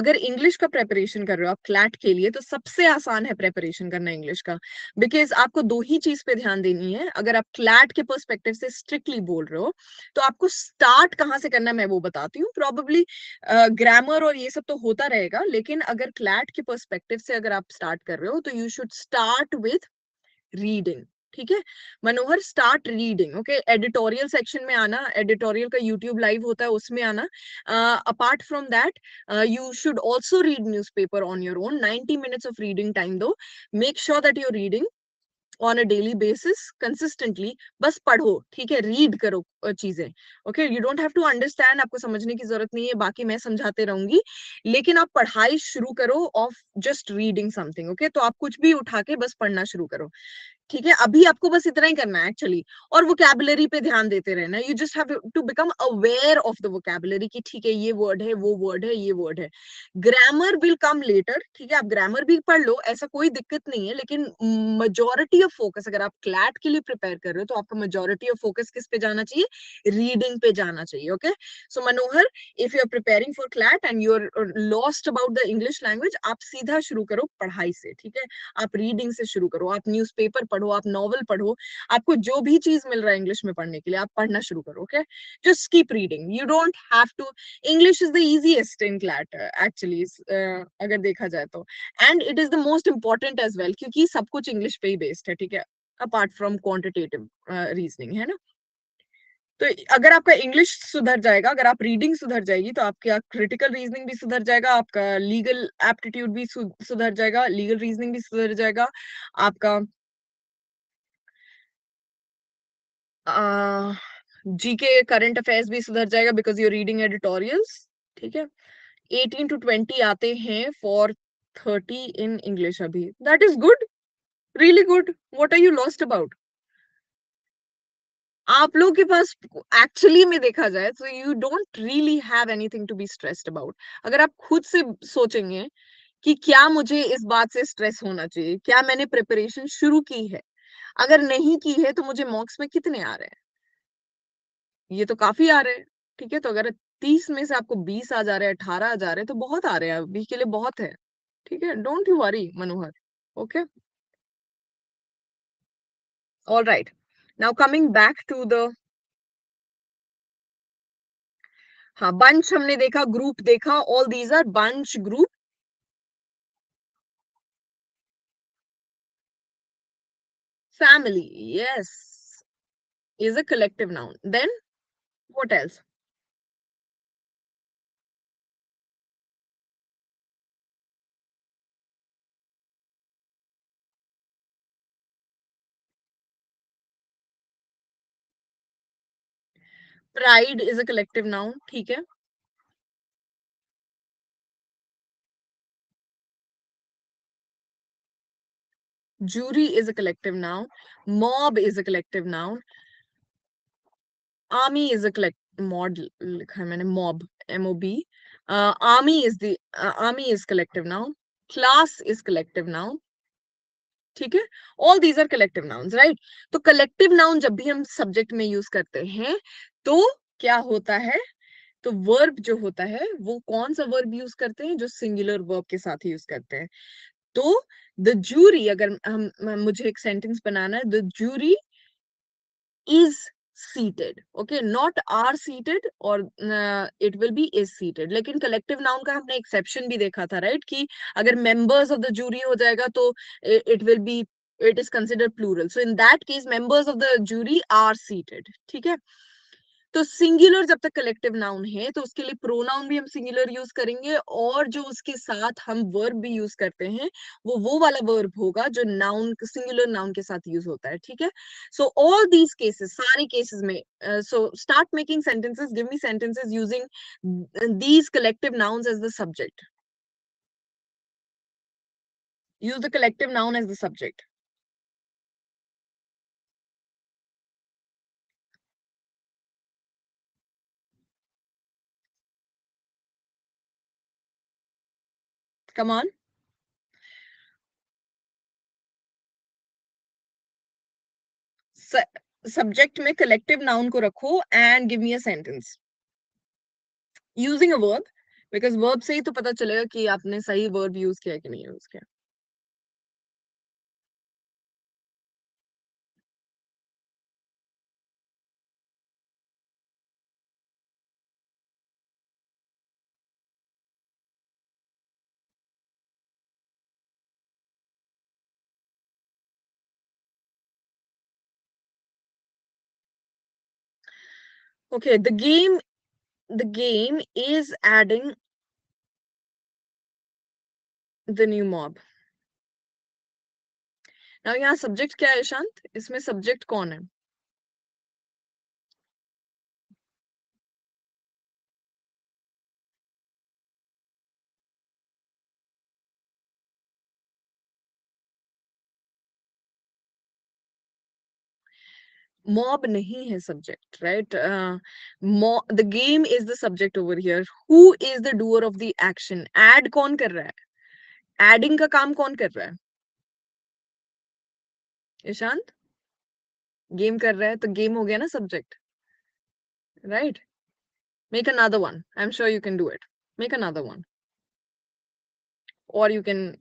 अगर इंग्लिश का प्रेपरेशन कर रहे हो आप क्लैट के लिए, तो सबसे आसान है प्रेपरेशन करना इंग्लिश का, बिकॉज आपको दो ही चीज पे ध्यान देनी है. अगर आप क्लैट के पर्सपेक्टिव से स्ट्रिक्टली बोल रहे हो तो आपको स्टार्ट कहाँ से करना है मैं वो बताती हूँ. प्रॉबेबली ग्रामर और ये सब तो होता रहेगा, लेकिन अगर क्लैट के पर्सपेक्टिव से अगर आप स्टार्ट कर रहे हो तो you should start with reading, ठीक है Manohar. Start reading, okay. Editorial section में आना, एडिटोरियल का यूट्यूब लाइव होता है उसमें आना. Apart from that you should also read newspaper on your own. 90 minutes of reading time दो. Make sure that your reading on a daily basis consistently. बस पढ़ो, ठीक है, रीड करो चीजें, okay. You don't have to understand, आपको समझने की जरूरत नहीं है, बाकी मैं समझाते रहूंगी, लेकिन आप पढ़ाई शुरू करो of just reading something, okay. तो आप कुछ भी उठा के बस पढ़ना शुरू करो, ठीक है. अभी आपको बस इतना ही करना है एक्चुअली, और वोकैबुलरी पे ध्यान देते रहना. You just have to become aware of the vocabulary कि ठीक है ये वर्ड है, वो वर्ड है, ये वर्ड है. ग्रामर विल कम लेटर, ठीक है. आप ग्रामर भी पढ़ लो, ऐसा कोई दिक्कत नहीं है, लेकिन मेजॉरिटी ऑफ फोकस अगर आप क्लैट के लिए प्रिपेयर कर रहे हो तो आपका मेजॉरिटी ऑफ फोकस किस पे जाना चाहिए, रीडिंग पे जाना चाहिए, okay. So Manohar, if you are preparing for CLAT and you are lost about the English language, आप सीधा शुरू करो पढ़ाई से, ठीक है. आप रीडिंग से शुरू करो, आप न्यूज़पेपर पढ़ो, आप नॉवल पढ़ो, आपको जो भी चीज मिल रहा है इंग्लिश में पढ़ने के लिए आप पढ़ना शुरू करो, okay. Just keep reading, you don't have to. English is the easiest in CLAT actually, अगर देखा जाए तो, and it is the most important as well, क्योंकि सब कुछ इंग्लिश पे ही बेस्ड है, ठीक है, अपार्ट फ्रॉम क्वांटिटेटिव रीजनिंग, है ना. तो अगर आपका इंग्लिश सुधर जाएगा, अगर आप रीडिंग सुधर जाएगी, तो आपका क्रिटिकल रीजनिंग भी सुधर जाएगा, आपका लीगल एप्टीट्यूड भी सुधर जाएगा, लीगल रीजनिंग भी सुधर जाएगा, आपका जीके करंट अफेयर्स भी सुधर जाएगा, बिकॉज यूर रीडिंग एडिटोरियल्स, ठीक है. 18 to 20 आते हैं फॉर 30 इन इंग्लिश अभी. That is good, really good. What are you lost about? आप लोगों के पास एक्चुअली में देखा जाए तो you don't really have anything to be stressed about. अगर आप खुद से सोचेंगे कि क्या मुझे इस बात से स्ट्रेस होना चाहिए, क्या मैंने प्रिपरेशन शुरू की है, अगर नहीं की है तो मुझे मॉक्स में कितने आ रहे हैं, ये तो काफी आ रहे हैं, ठीक है. तो अगर 30 में से आपको 20 आ जा रहे हैं, 18 आ जा रहे हैं, तो बहुत आ रहे हैं अभी के लिए, बहुत है, ठीक है. Don't you worry Manohar, okay. All right, now coming back to the bunch. हमने देखा, ग्रुप देखा, all these are bunch group. Family, yes, is a collective noun. Then, what else? Pride is a collective noun, ठीक है. Jury is a collective noun. Mob is a collective noun. Army is a collective mod. लिखा है मैंने mob, M-O-B. Army is collective noun. Class is collective noun. ठीक है, all these are collective nouns, right? तो collective noun जब भी हम subject में use करते हैं तो क्या होता है? तो verb जो होता है वो कौन सा verb use करते हैं? जो singular verb के साथ ही use करते हैं. तो the jury, अगर मुझे एक सेंटेंस बनाना है, the jury is seated, okay, not are seated or it will be is seated. लेकिन collective noun का हमने exception भी देखा था, right? कि अगर members of the jury हो जाएगा तो it is considered plural. So in that case, members of the jury are seated, ठीक है. तो सिंगुलर जब तक कलेक्टिव नाउन है तो उसके लिए प्रोनाउन भी हम सिंगुलर यूज करेंगे, और जो उसके साथ हम वर्ब भी यूज करते हैं वो वाला वर्ब होगा जो नाउन, सिंगुलर नाउन के साथ यूज होता है, ठीक है. सो ऑल दीज केसेस, सारे केसेस में, so start making sentences, give me sentences using these collective nouns as the subject. Use the collective noun as the subject. Come on. subject में collective noun को रखो and give me a sentence using a verb, because verb से ही तो पता चलेगा कि आपने सही verb use किया कि नहीं use किया. Okay, the game is adding the new mob. Now, यहाँ subject क्या है शांत? इसमें subject कौन है? Mob nahi hai subject, right? The game is the subject over here. Who is the doer of the action? Add kaun kar raha hai? Adding ka kaam kaun kar raha hai? Ishant? Game kar raha hai, to game ho gaya na subject. Right? Make another one. I'm sure you can do it. Make another one. Or you can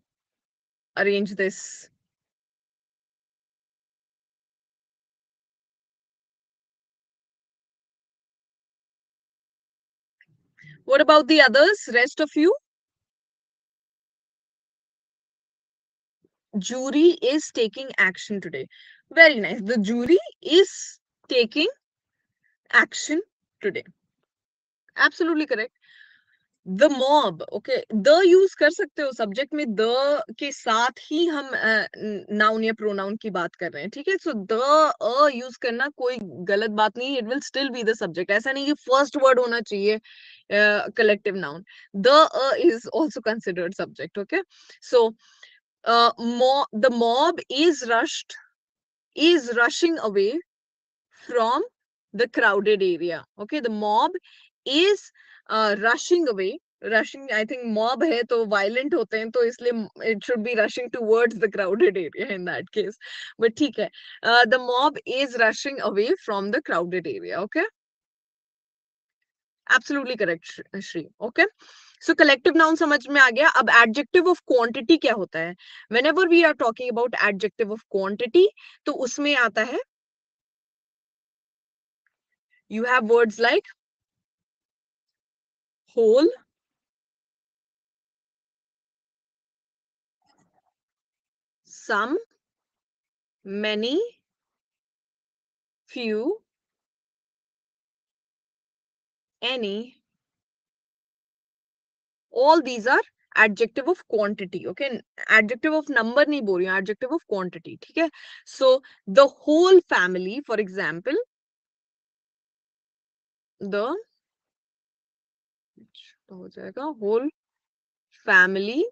arrange this. What about the others, rest of you? Jury is taking action today. Very nice. The jury is taking action today. Absolutely correct. The mob, okay. The use kar sakte ho subject mein, the ke saath hi hum noun ya pronoun ki baat kar rahe hain, theek hai? So the use karna koi galat baat nahi, it will still be the subject. Aisa nahi ki first word hona chahiye collective noun. The is also considered subject, okay? So the mob is rushing away from the crowded area, okay? The mob is rushing away. Rushing, I think mob hai to violent hote hain, to isliye it should be rushing towards the crowded area in that case, but theek hai. The mob is rushing away from the crowded area, okay? Absolutely correct, Shri. Okay, so collective noun samajh mein aa gaya. Ab adjective of quantity kya hota hai? Whenever we are talking about adjective of quantity, to usme aata hai, you have words like whole, some, many, few, any. All these are adjective of quantity, okay? Adjective of number nahi bol rahi, adjective of quantity, okay? So the whole family, for example, the whole family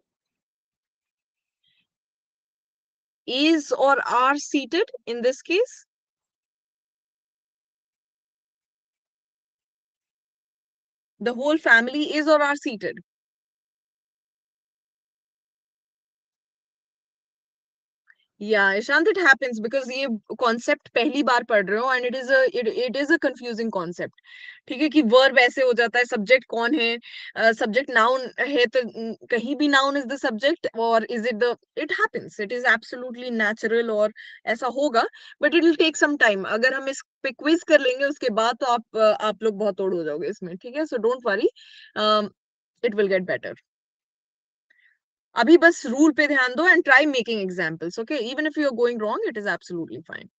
is or are seated in this case. The whole family is or are seated. Yeah, Ishant, it happens because ye concept pehli baar padh rahe ho, and it is a confusing concept. ठीक है कि verb ऐसे हो जाता है, subject कौन है, subject noun है, तो कहीं भी noun is the subject or is it the, it happens. It is absolutely natural और ऐसा होगा, but it will take some time. अगर हम इस पे quiz कर लेंगे उसके बाद तो आप लोग बहुत तोड़ हो जाओगे इसमें, ठीक है? So don't worry, it will get better. Abhi bas rule pe dhyan do and try making examples, okay? Even if you are going wrong, it is absolutely fine.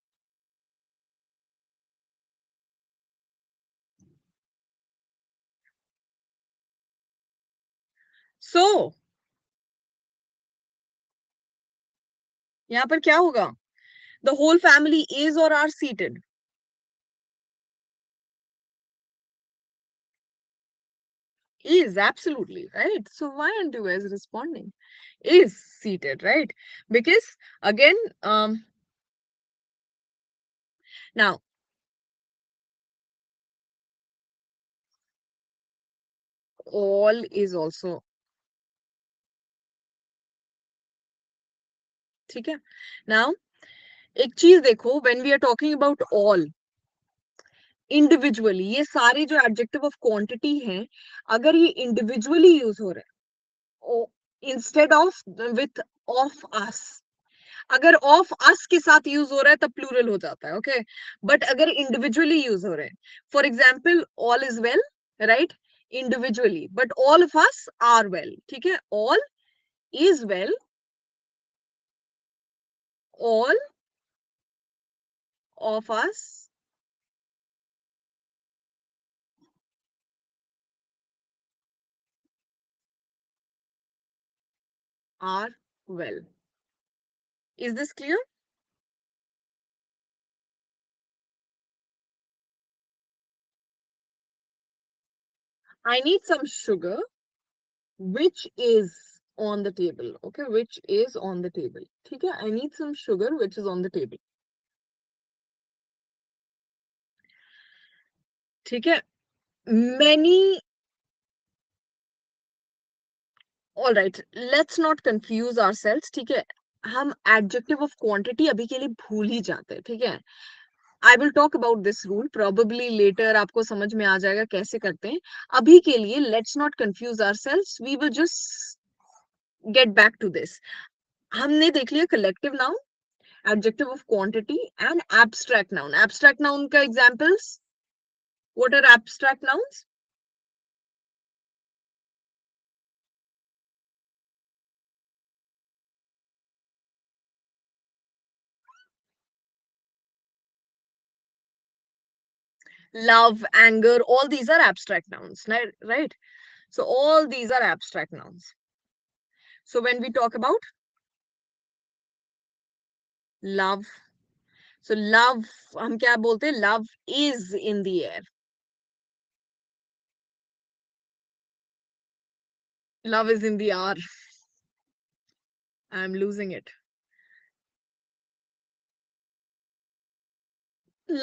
So, yahan par kya hoga? The whole family is or are seated. Is, absolutely, right? So why aren't you guys responding? Is seated, right? Because again, now all is also, okay? Now एक चीज देखो, when we are talking about all, individually, ये सारे जो adjective of quantity हैं, अगर ये individually use हो रहे हैं instead of with of us, अगर ऑफ अस के साथ यूज हो रहा है तब प्लूरल हो जाता है, ओके. बट अगर इंडिविजुअली यूज हो रहे हैं, for example all is well, right, individually, but all of us are well, ठीक है, all is well, all of us are well. Is this clear? I need some sugar which is on the table, okay, which is on the table, okay, I need some sugar which is on the table. ठीक है, many, all right, let's not confuse ourselves, ठीक है, हम adjective of quantity अभी के लिए भूल ही जाते हैं, ठीक है. I will talk about this rule probably later, आपको समझ में आ जाएगा कैसे करते हैं. अभी के लिए let's not confuse ourselves, we will just get back to this. हमने देख लिया collective noun, adjective of quantity and abstract noun. Abstract noun का examples, what are abstract nouns? Love, anger, all these are abstract nouns, right? So all these are abstract nouns. So when we talk about love, so love, हम क्या बोलते हैं? Love is in the air. Love is in the air. I'm losing it.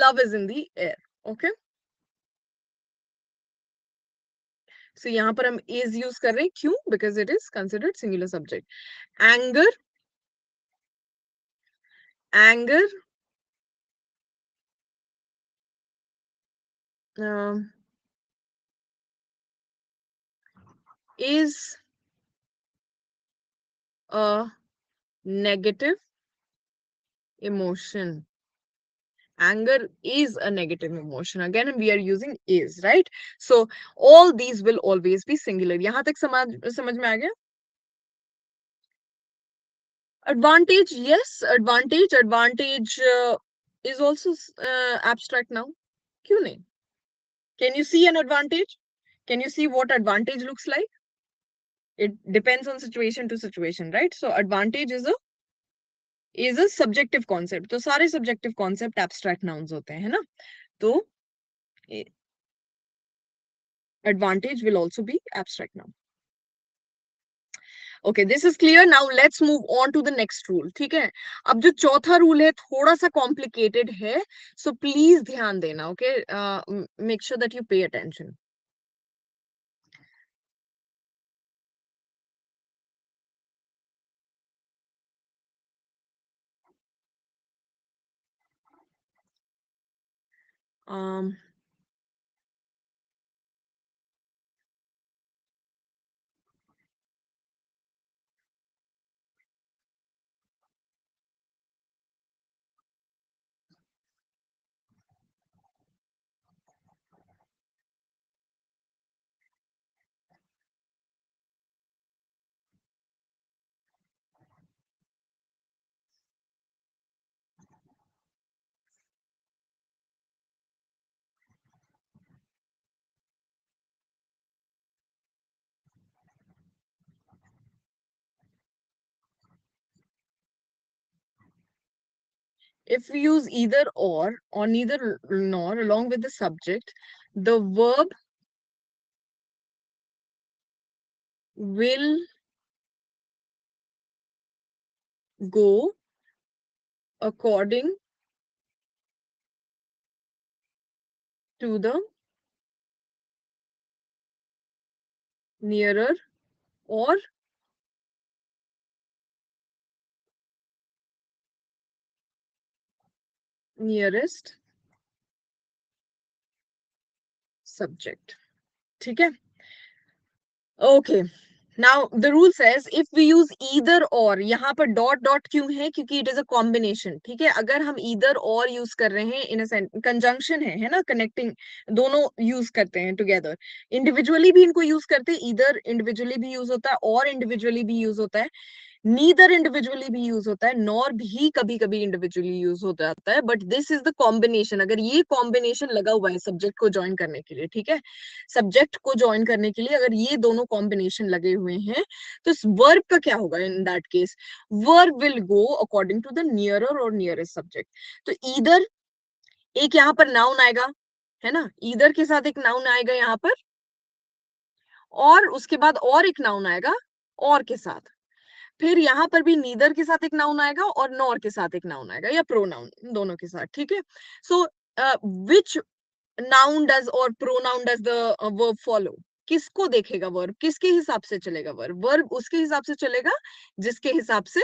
Love is in the air. Okay. So यहाँ पर हम is use कर रहे हैं, क्यों? Because it is considered singular subject. Anger. Anger. Is a negative emotion. Anger is a negative emotion. Again, we are using is, right? So all these will always be singular. यहाँ तक समझ में आ गया? Advantage, yes, advantage. Advantage is also abstract noun. क्यों नहीं? Can you see an advantage? Can you see what advantage looks like? It depends on situation to situation, right? So advantage is a subjective concept. So सारे subjective concept abstract nouns होते हैं, ना? तो advantage will also be abstract noun. Okay, this is clear. Now let's move on to the next rule. ठीक है, अब जो चौथा rule है थोड़ा सा complicated है, so please ध्यान देना, okay? Make sure that you pay attention. If we use either or neither nor along with the subject, the verb will go according to the nearer or nearest subject. Okay. Okay. Now the rule says if we use either or, यहाँ पर dot dot क्यों है? क्योंकि it is a combination. ठीक है, अगर हम either or use कर रहे हैं, in a sense conjunction है ना, connecting, दोनों use करते हैं together. Individually भी इनको use करते हैं, either individually भी use होता है or individually भी use होता है. Neither individually भी use होता है, nor भी कभी कभी individually use होता जाता है, but this is the combination. अगर ये combination लगा हुआ है subject को join करने के लिए, ठीक है, subject को join करने के लिए अगर ये दोनों combination लगे हुए हैं, तो इस verb का क्या होगा in that case? Verb will go according to the nearer or nearest subject. तो either एक यहाँ पर noun आएगा, है ना? Either के साथ एक noun आएगा यहाँ पर, और उसके बाद और एक noun आएगा, और के साथ. फिर यहाँ पर भी neither के साथ एक noun आएगा और nor के साथ एक noun आएगा या pronoun दोनों के साथ, ठीक है? So which noun does or pronoun does the verb follow? किसको देखेगा verb? किसके हिसाब से चलेगा verb? Verb उसके हिसाब से चलेगा जिसके हिसाब से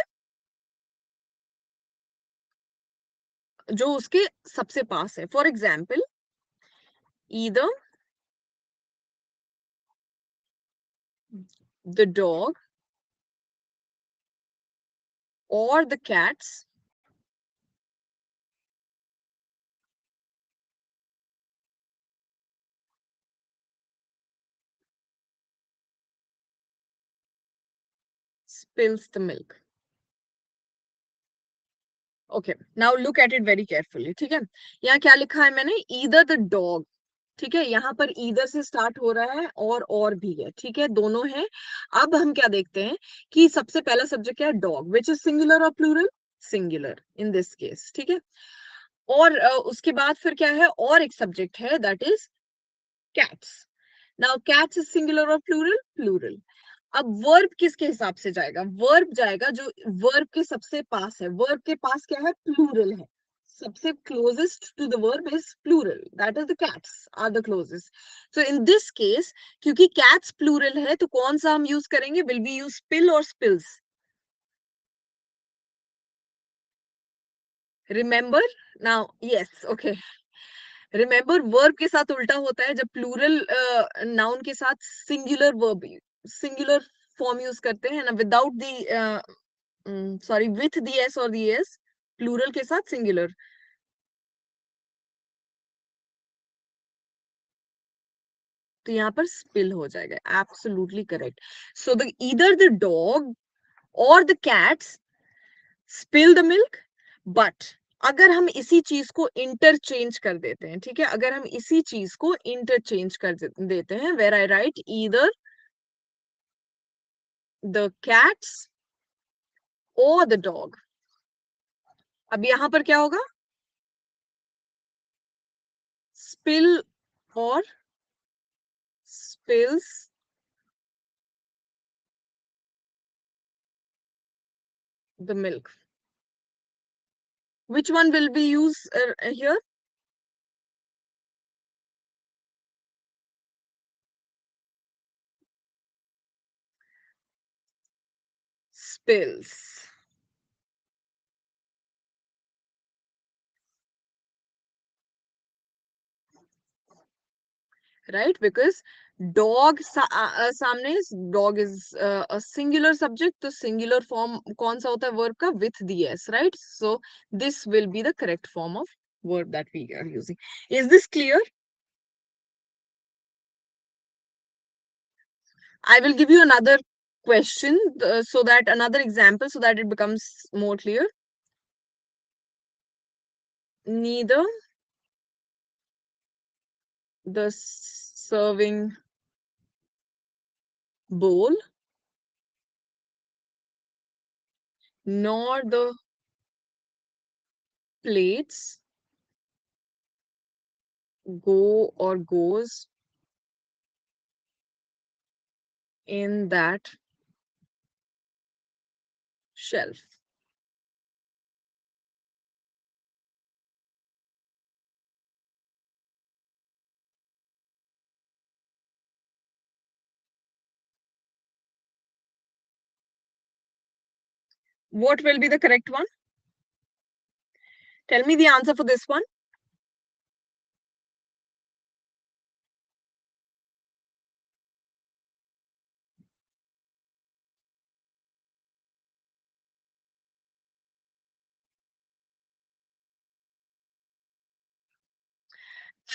जो उसके सबसे पास है. For example, either the dog or the cats spills the milk. Okay, now look at it very carefully. ठीक है, यहाँ क्या लिखा है मैंने? Either the dog. ठीक है, यहाँ पर either से start हो रहा है और भी है, ठीक है, दोनों है. अब हम क्या देखते हैं कि सबसे पहला subject क्या है? Dog, which is singular or plural? Singular in this case, ठीक है. और उसके बाद फिर क्या है? और एक subject है, that is cats. Now cats is singular or plural? Plural. अब verb किसके हिसाब से जाएगा? Verb जाएगा जो verb के सबसे पास है. Verb के पास क्या है? Plural है. Subset closest to the verb is plural. That is, the cats are the closest. So in this case, क्योंकि cats plural है, तो कौन सा हम use करेंगे? Will we use spill or spills? Remember? Now, yes, okay. Remember, verb के साथ उल्टा होता है. जब plural noun के साथ singular verb, singular form use करते हैं ना, without the, sorry, with the s or the s. Plural के साथ singular. तो यहाँ पर spill हो जाएगा. Absolutely correct. So the either the dog or the cats spill the milk, but अगर हम इसी चीज को interchange कर देते हैं, ठीक है? अगर हम इसी चीज को interchange कर देते हैं, where I write either the cats or the dog. अब यहाँ पर क्या होगा? Spill और spills the milk. Which one will be used here? Spills. Right, because dog सामने dog is a singular subject, तो singular form कौन सा होता है verb का? With the s, right? So this will be the correct form of verb that we are using. Is this clear? I will give you another question, so that another example, so that it becomes more clear. Neither the serving bowl nor the plates go or goes in that shelf. What will be the correct one? Tell me the answer for this one.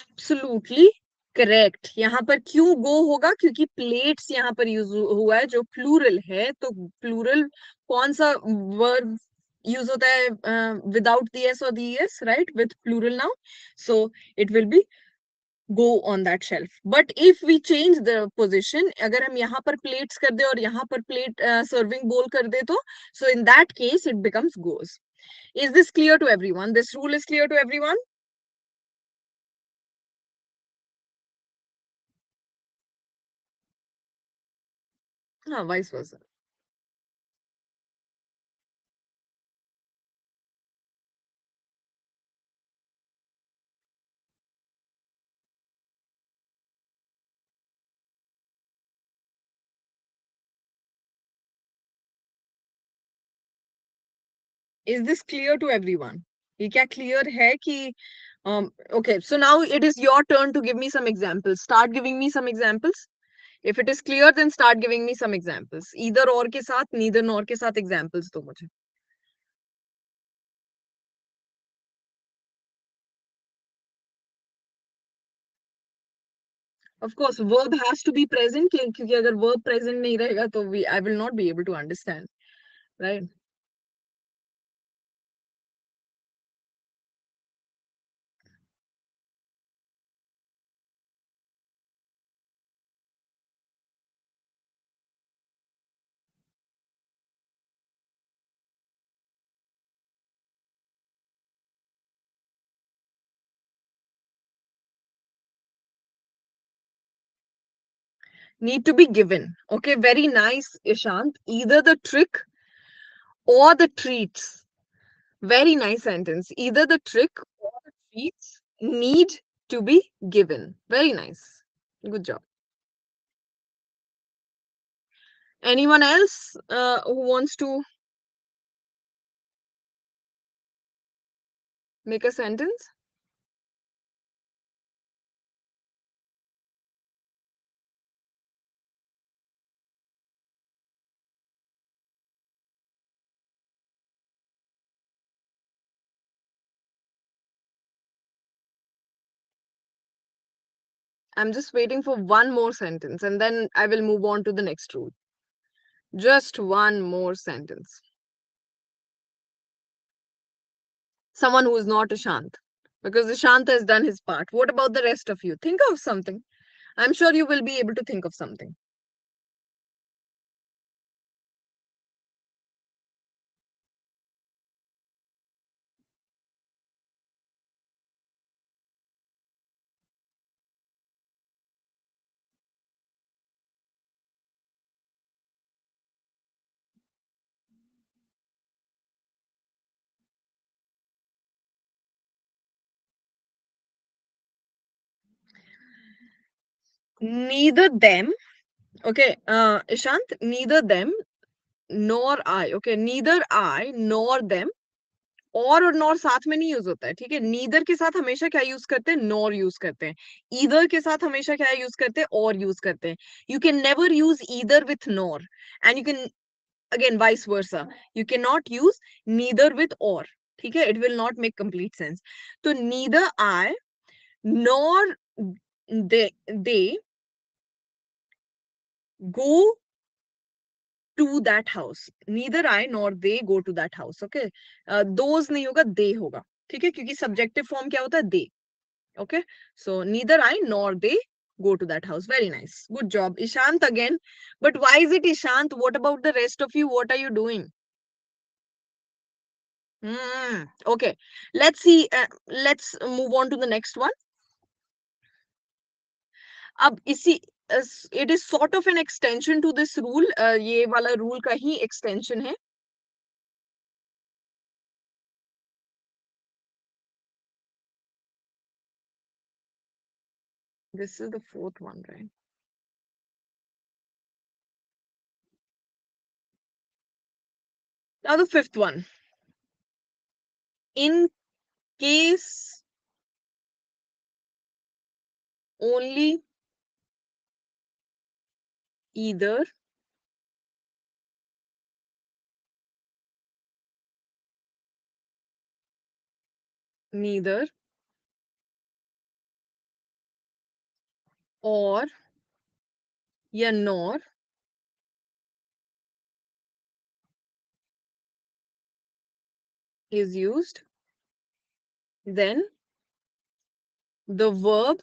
Absolutely correct. यहाँ पर क्यों go होगा, क्योंकि plates यहाँ पर use हुआ है जो plural है, तो plural कौन सा verb use होता है without the s or the es, right? With plural noun. So it will be go on that shelf. But if we change the position, अगर हम यहाँ पर plates कर दे और यहाँ पर plate serving bowl कर दे तो, so in that case it becomes goes. Is this clear to everyone? This rule is clear to everyone? No, vice versa. Is this clear to everyone? Ye kya clear hai ki, okay, so now it is your turn to give me some examples. Start giving me some examples. If it is clear, then start giving me some examples. Either or ke saath, neither nor ke saath examples do mujhe. Of course, verb has to be present, kyunki agar verb present nahi rahega, to I will not be able to understand, right? Need to be given. Okay, very nice, Ishant. Either the trick or the treats. Very nice sentence. Either the trick or the treats need to be given. Very nice. Good job. Anyone else who wants to make a sentence? I'm just waiting for one more sentence and then I will move on to the next rule. Just one more sentence. Someone who is not Ishant, because Ishant has done his part. What about the rest of you? Think of something. I'm sure you will be able to think of something. Neither them, okay, Ishant, neither them nor I, okay, neither I nor them, और nor साथ में नहीं use होता है, ठीक है, neither के साथ हमेशा क्या use करते हैं, nor use करते हैं, either के साथ हमेशा क्या use करते हैं, or use करते हैं, you can never use either with nor, and you can, again, vice versa, you cannot use neither with or, ठीक है, it will not make complete sense, तो neither I nor they go to that house. Neither I nor they go to that house. Okay, those nahi hoga, they hoga. ठीक है, क्योंकि subjective form क्या होता है, they. Okay, so neither I nor they go to that house. Very nice, good job, Ishant again. But why is it Ishant? What about the rest of you? What are you doing? Okay, let's see. Let's move on to the next one. अब इसी it is sort of an extension to this rule. ये वाला rule का ही extension है. This is the fourth one, right? Now the fifth one. In case only, either, neither, or, yeah, nor, is used, then the verb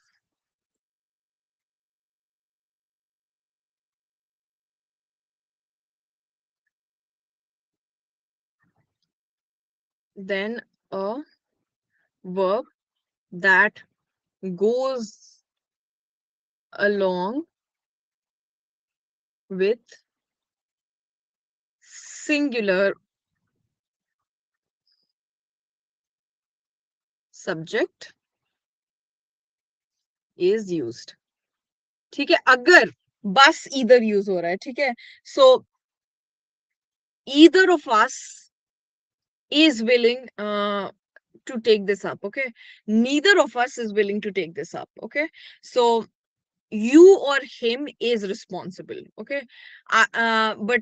that goes along with singular subject is used. ठीक है, अगर बस either use हो रहा है, ठीक है, so either of us is willing to take this up, okay? Neither of us is willing to take this up, okay? So you or him is responsible, okay? But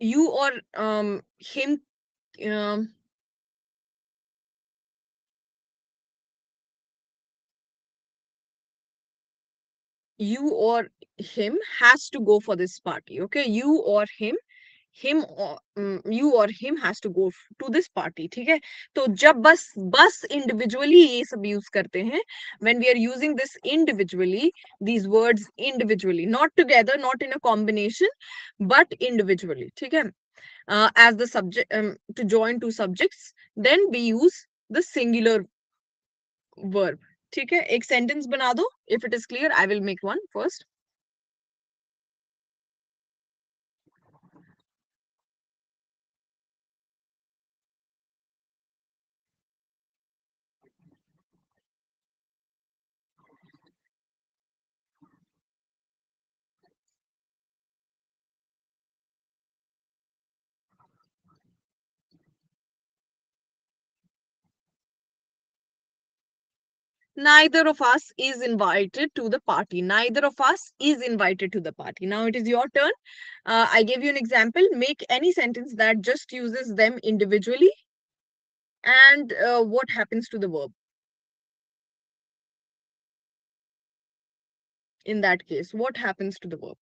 you or him has to go for this party, okay? You or him, you or him has to go to this party, ठीक है? तो जब बस individually ये सब use करते हैं, when we are using this individually, these words individually, not together, not in a combination, but individually, ठीक है? As the subject, to join two subjects, then we use the singular verb, ठीक है? एक sentence बना दो, if it is clear, I will make one first. Neither of us is invited to the party. Neither of us is invited to the party. Now it is your turn. I gave you an example. Make any sentence that just uses them individually and what happens to the verb in that case. What happens to the verb?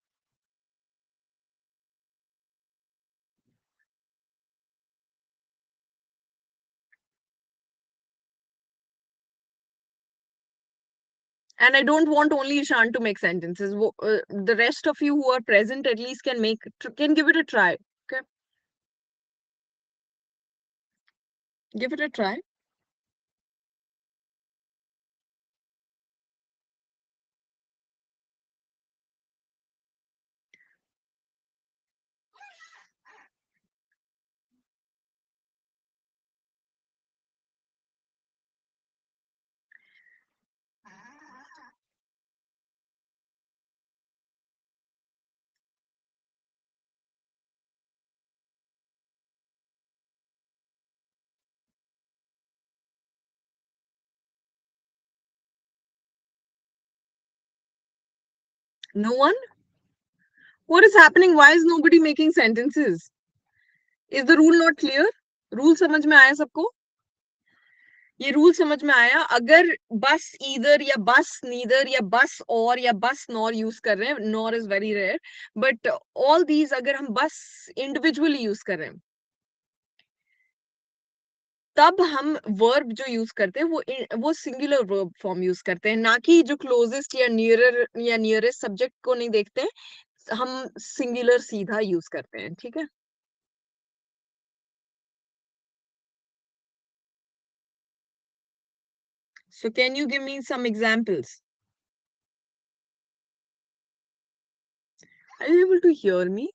And I don't want only Ishan to make sentences. The rest of you who are present at least can make, can give it a try. Okay, give it a try. No one? What is happening? Why is nobody making sentences? Is the rule not clear? Rule समझ में आया सबको? ये rule समझ में आया? अगर बस either या बस neither या बस or या बस nor use कर रहे हैं, nor is very rare, but all these अगर हम बस individually use कर रहे हैं, तब हम verb जो use करते हैं वो singular verb form use करते हैं, ना कि जो closest या nearer या nearest subject को नहीं देखते हैं, हम singular सीधा use करते हैं, ठीक है? So can you give me some examples? Are you able to hear me?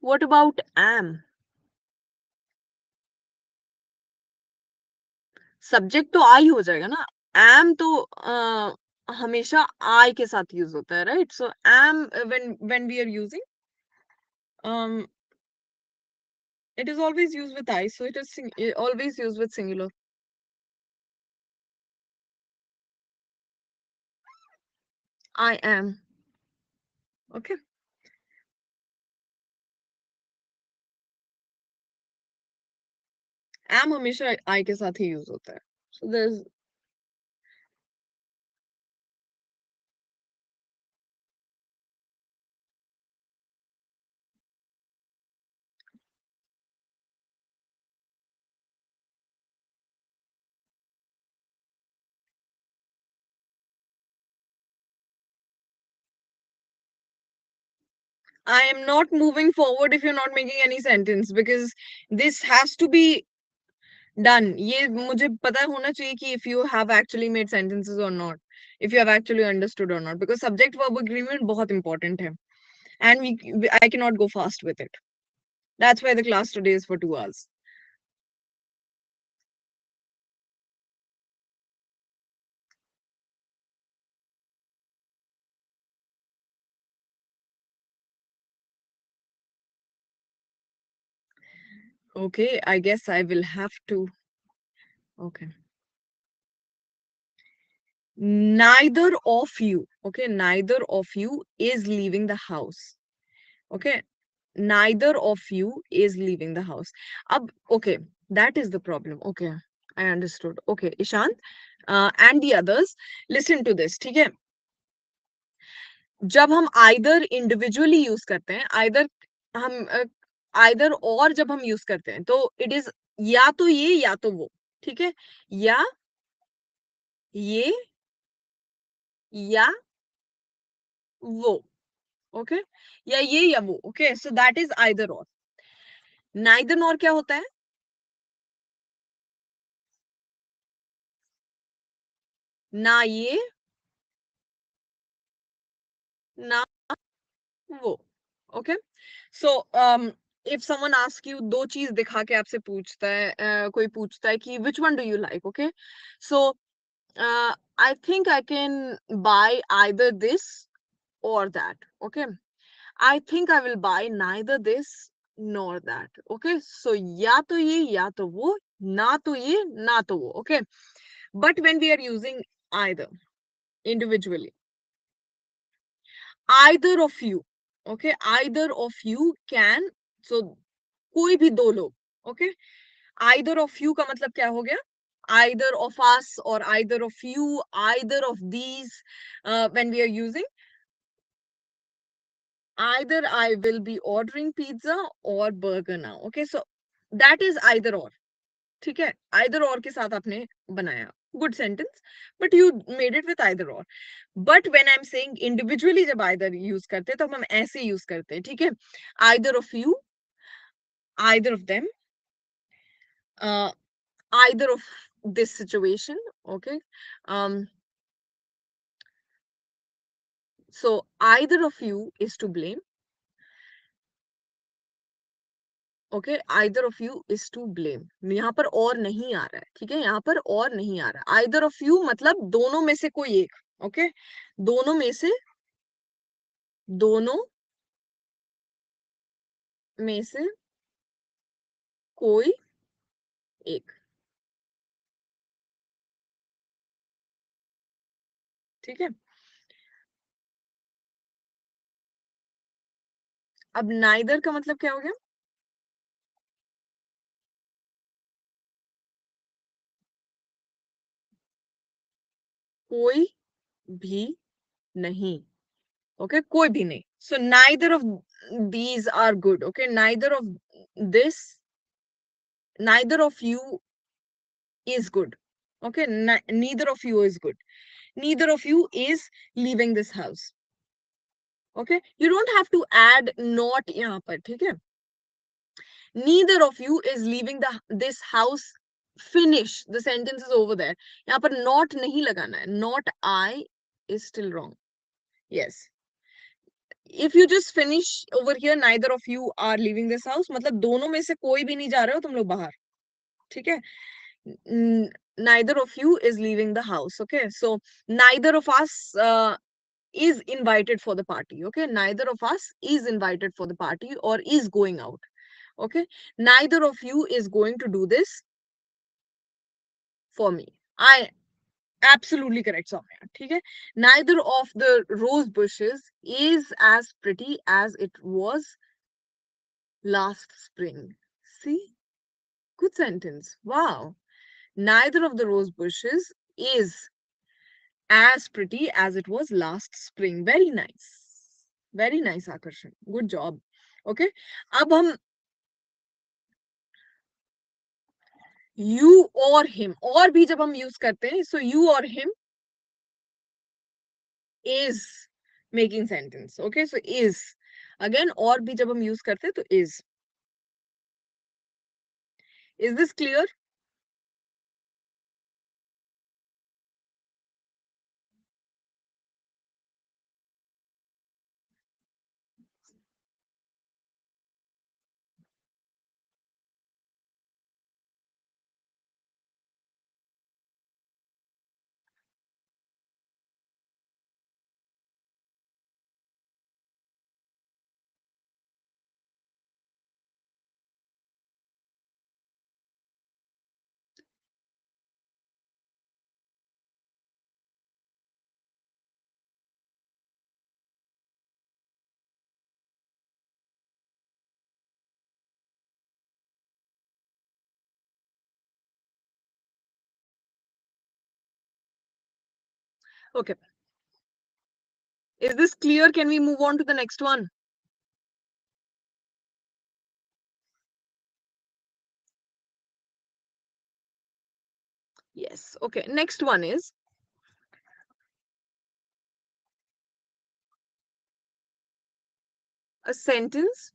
What about am? Subject तो आई हो जाएगा ना, एम तो हमेशा आई के साथ यूज होता है, right. So am when we are using, it is always used with I, so it is always used with singular. I am. Okay. Am हमेशा I के साथ ही यूज होता है. So there's I am not moving forward if you're not making any sentence, because this has to be done. ये मुझे पता होना चाहिए कि if you have actually made sentences or not, if you have actually understood or not, because subject-verb agreement बहुत important है, and I cannot go fast with it. That's why the class today is for 2 hours. Okay, I guess I will have to. Okay. Neither of you, okay, neither of you is leaving the house. Okay, neither of you is leaving the house. Ab, okay, that is the problem. Okay, I understood. Okay, Ishant and the others, listen to this. ठीक है, जब हम either individually use करते हैं, either हम either और जब हम यूज करते हैं तो इट इज या तो ये या तो वो, ठीक है, या ये या वो, ओके, या ये या वो, okay. So that is either or. Neither or क्या होता है? ना ये ना वो, okay. So if someone asks you, दो चीज दिखा के आपसे पूछता है, कोई पूछता है कि which one do you like, okay, so I think I can buy either this or that, okay, I think I will buy neither this nor that, okay. So या तो ये या तो वो, ना तो ये ना तो वो, okay. But when we are using either individually, either of you, okay, either of you can, so कोई भी दो लोग, okay, either of you का मतलब क्या हो गया? Either of us or either of you, either of these, when we are using either I will be ordering pizza or burger now, okay, so that is either or, ठीक है, either or के साथ आपने बनाया good sentence, but you made it with either or. But when I'm saying individually जब either use करते तो हम ऐसे use करते हैं, ठीक है, either of you, either of them, either of this situation, okay, so either of you is to blame, okay, either of you is to blame. यहाँ पर और नहीं आ रहा है, ठीक है, यहाँ पर और नहीं आ रहा है. either of you मतलब दोनों में से कोई एक, okay, दोनों में से, दोनों में से कोई एक, ठीक है. अब neither का मतलब क्या हो गया? कोई भी नहीं, ओके, कोई भी नहीं. So neither of these are good, okay, neither of this, neither of you is good, okay, neither of you is good, neither of you is leaving this house, okay. You don't have to add not यहाँ पर, ठीक है, neither of you is leaving this house, finish, the sentence is over there. यहाँ पर not नहीं लगाना है, not I is still wrong. Yes, if you just finish over here, neither of you are leaving this house, मतलब दोनों में से कोई भी नहीं जा रहे हो तुम लोग बाहर, ठीक है, neither of you is leaving the house, okay? So neither of us is invited for the party, okay? Neither of us is invited for the party or is going out, okay? Neither of you is going to do this for me. I absolutely correct, Soumya. Okay? Neither of the rose bushes is as pretty as it was last spring. See? Good sentence. Wow. Neither of the rose bushes is as pretty as it was last spring. Very nice. Very nice, Akarshan. Good job. Okay. Ab hum you or him. Or bhi jab hum use karte hain, so you or him is making sentence. Okay. So is. Again, or bhi jab hum use karte hain, to is. Is this clear? Okay. Is this clear? Can we move on to the next one? Yes. Okay. Next one is a sentence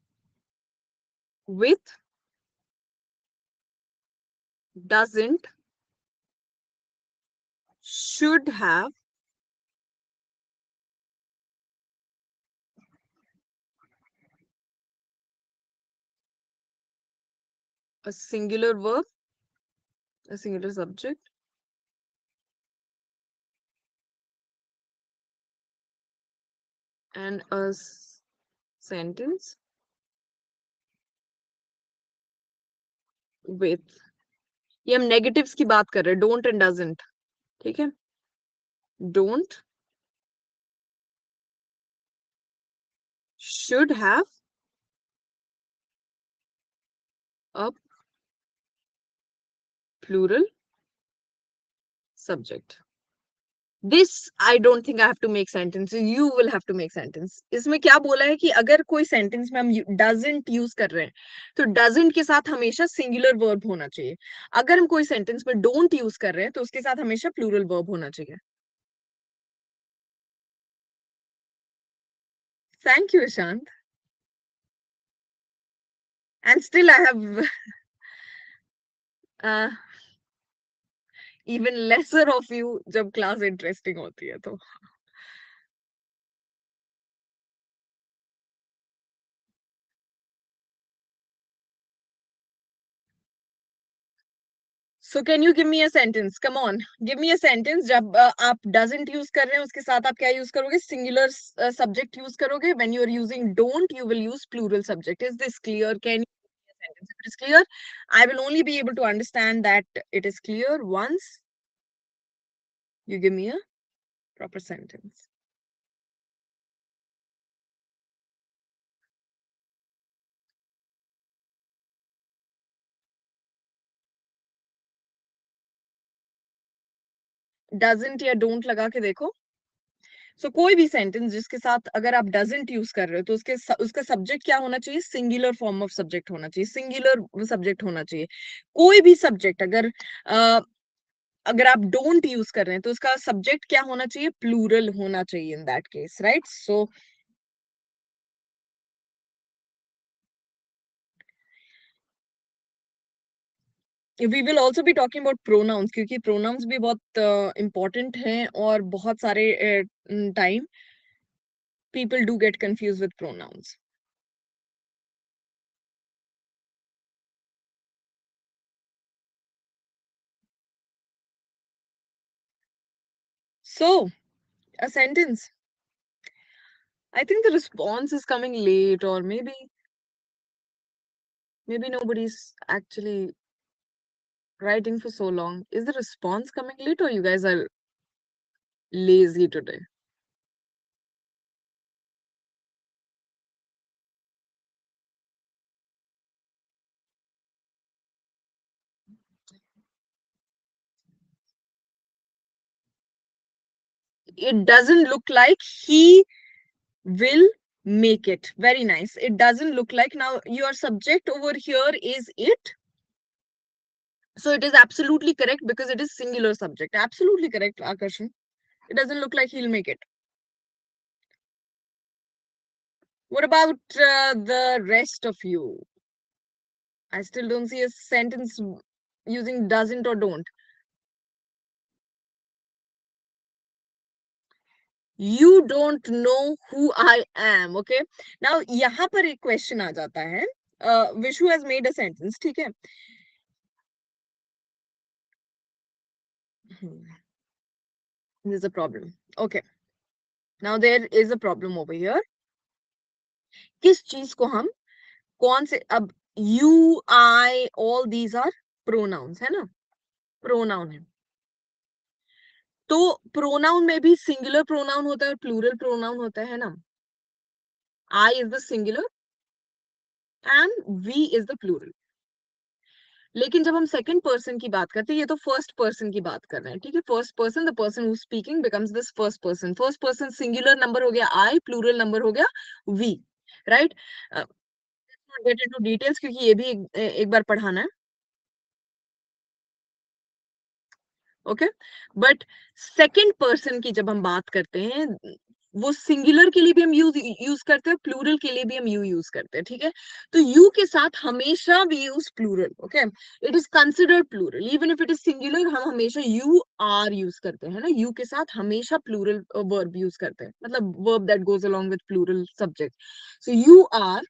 with doesn't, should have, a singular verb, a singular subject, and a sentence with. ये हम negatives की बात कर रहे हैं, don't and doesn't, ठीक है? Don't, should have, a plural subject. This I don't think I have to make sentence. You will have to make sentence. इसमें क्या बोला है कि अगर कोई sentence में हम doesn't use कर रहे हैं, तो doesn't के साथ हमेशा singular verb होना चाहिए. अगर हम कोई sentence में don't use कर रहे हैं, तो उसके साथ हमेशा plural verb होना चाहिए. Thank you, Ishant. And still I have even lesser of you jab class interesting hoti hai to. So can you give me a sentence? Come on, give me a sentence. Jab aap doesn't use kar rahe hain, uske sath aap kya use karoge? Singular subject use karoge. When you are using don't, you will use plural subject. Is this clear? Can you? If it is clear, I will only be able to understand that it is clear once you give me a proper sentence. Doesn't या don't लगा के देखो. So, कोई भी sentence जिसके साथ अगर आप doesn't use कर रहे हो तो उसका subject क्या होना चाहिए? Singular form of subject होना चाहिए. Singular subject होना चाहिए. कोई भी subject अगर आप don't use कर रहे हैं तो उसका subject क्या होना चाहिए? Plural होना चाहिए in that case, right? So, we will also be talking about pronouns क्योंकि pronouns भी बहुत important हैं और बहुत सारे time people do get confused with pronouns. So, a sentence. I think the response is coming late, or maybe nobody's actually writing for so long. Is the response coming late, or you guys are lazy today? It doesn't look like he will make it. Very nice. It doesn't look like. Now, your subject over here is it. So it is absolutely correct because it is singular subject. Absolutely correct, Akarshan. It doesn't look like he'll make it. What about the rest of you? I still don't see a sentence using doesn't or don't. You don't know who I am, okay? Now, yahan par ek question aa jata hai. Vishu has made a sentence, theek hai? There's a problem. Okay. Now, there is a problem over here. Kis cheez ko hum, kaun se, ab, you, I, all these are pronouns, hai na? Pronoun hai. तो pronoun में भी singular pronoun होता है और plural pronoun होता है ना. I is the singular and we is the plural. लेकिन जब हम सेकंड पर्सन की बात करते हैं, ये तो फर्स्ट पर्सन की बात कर रहे हैं, ठीक है? First person, the person who speaking becomes this first person. First person singular number हो गया I, प्लूरल नंबर हो गया we, right? Let's not get into details क्योंकि ये भी एक बार पढ़ाना है. Okay, but second person की जब हम बात करते हैं, वो singular के लिए भी हम use करते हैं, plural के लिए भी हम you use करते हैं, ठीक है? तो you के साथ हमेशा we use plural, okay? It is considered plural, even if it is singular, हम हमेशा you are use करते हैं, ना? You के साथ हमेशा plural verb use करते हैं, मतलब verb that goes along with plural subject. So you are,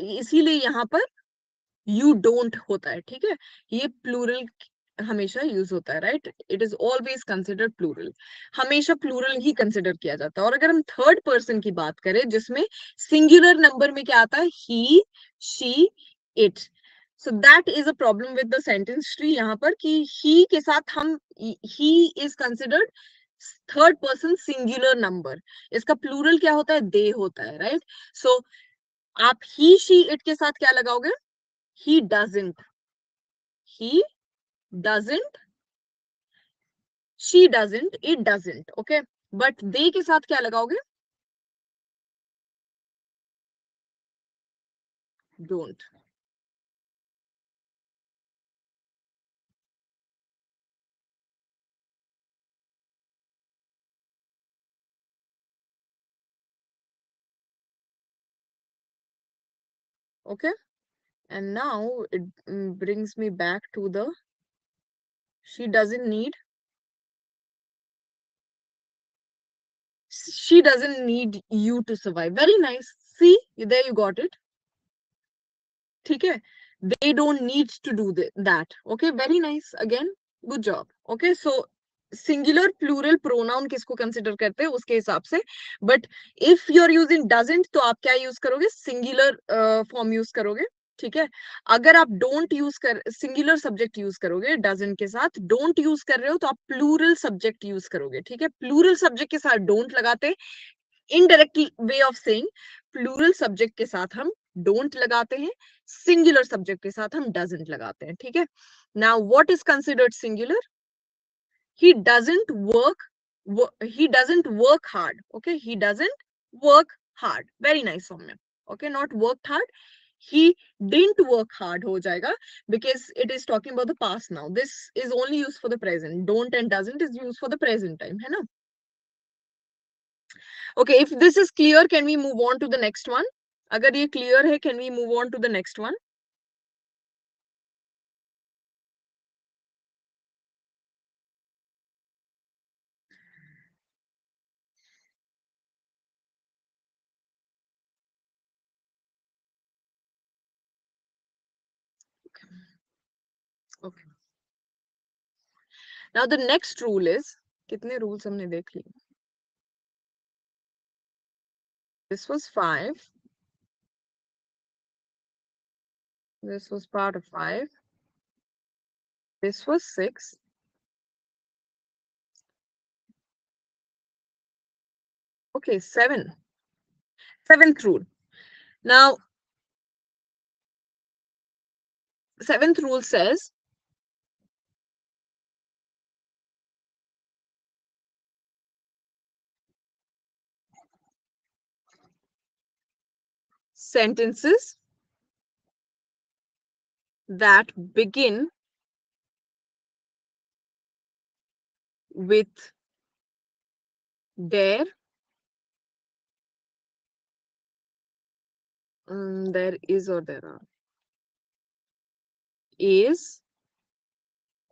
इसीलिए यहाँ पर you don't होता है, ठीक है? ये plural हमेशा use होता है, right? It is always considered plural. हमेशा plural ही consider किया जाता है. और अगर हम third person की बात करें, जिसमें singular number में क्या आता है? He, she, it. So that is a problem with the sentence tree यहाँ पर कि he के साथ हम he is considered third person singular number. इसका plural क्या होता है? They होता है, right? So आप he, she, it के साथ क्या लगाओगे? He doesn't. He doesn't. She doesn't. It doesn't. Okay. But they के साथ क्या लगाओगे? Don't. Okay, and now it brings me back to the, she doesn't need you to survive. Very nice. See, there you got it. Okay, they don't need to do that. Okay, very nice. Again, good job. Okay, so singular plural pronoun किसको consider करते हैं उसके हिसाब से. But if you're using doesn't तो आप क्या use करोगे? Singular form use करोगे, ठीक है? अगर आप don't use कर singular subject use करोगे doesn't के साथ, don't use कर रहे हो तो आप plural subject use करोगे, ठीक है? Plural subject के साथ don't लगाते. Indirect way of saying plural subject के साथ हम don't लगाते हैं, singular subject के साथ हम doesn't लगाते हैं, ठीक है? Now what is considered singular? He doesn't work hard. Okay, he doesn't work hard. Very nice on me. Okay, not worked hard. He didn't work hard ho jayega because it is talking about the past now. This is only used for the present. Don't and doesn't is used for the present time, hai na? Okay, if this is clear, can we move on to the next one? Agar ye clear hai, can we move on to the next one? Okay. Now the next rule is, kitne rules humne dekh liye? This was 5. This was part of 5. This was 6. Okay, 7. 7th rule. Now, 7th rule says, sentences that begin with there is or there are, is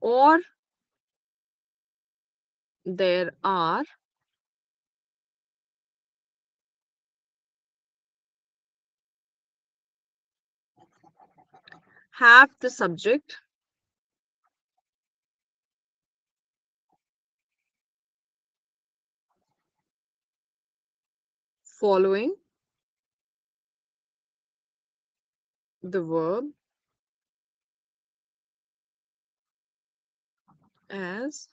or there are, have the subject, following the verb as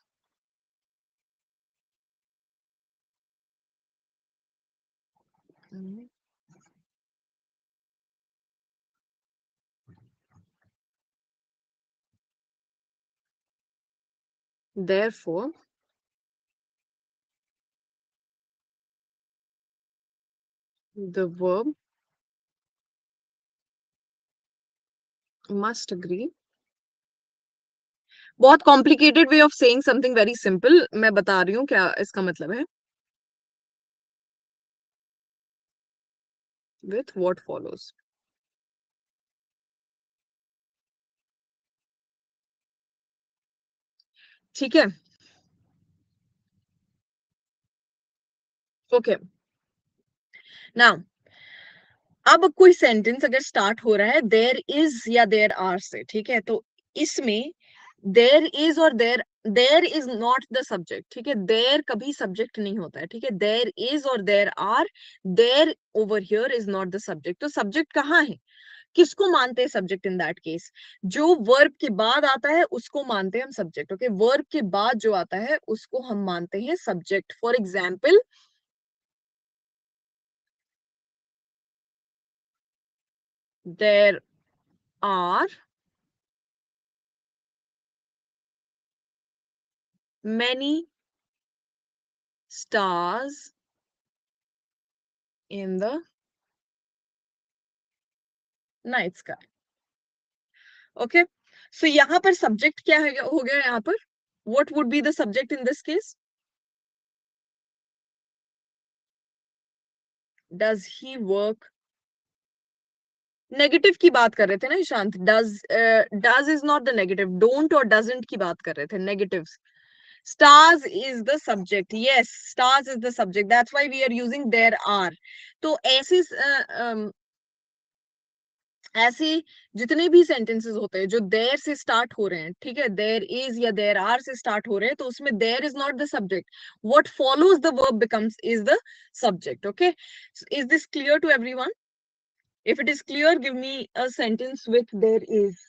therefore, the verb must agree. बहुत complicated way of saying something very simple. मैं बता रही हूँ क्या इसका मतलब है. With what follows. ठीक है. Okay. Now, अब कोई सेंटेंस अगर स्टार्ट हो रहा है देयर इज या देयर आर से, ठीक है, तो इसमें देयर इज और there is not the subject, ठीक है, देयर कभी सब्जेक्ट नहीं होता है, ठीक है, देयर इज और there are, there over here is not the subject. तो सब्जेक्ट कहाँ है, किसको मानते हैं सब्जेक्ट? इन दैट केस जो वर्ब के बाद आता है उसको मानते हैं हम सब्जेक्ट. ओके, वर्ब के बाद जो आता है उसको हम मानते हैं subject. For example, there are many stars in the night sky. Okay, so यहाँ पर subject क्या हो गया यहाँ पर? What would be the subject in this case? Does he work? Negative की बात कर रहे थे ना Ishant, does is not the negative, don't और डजंट की बात कर रहे थे, negatives. Stars is the subject, yes stars is the subject, that's why we are using there are. तो ऐसे जितने भी सेंटेंसेस होते हैं जो देयर से स्टार्ट हो रहे हैं, ठीक है, देयर इज या देयर आर से स्टार्ट हो रहे हैं, तो उसमें there is not the subject, what follows the verb becomes is the subject. Okay, is this clear to everyone? If it is clear, give me a sentence with there is.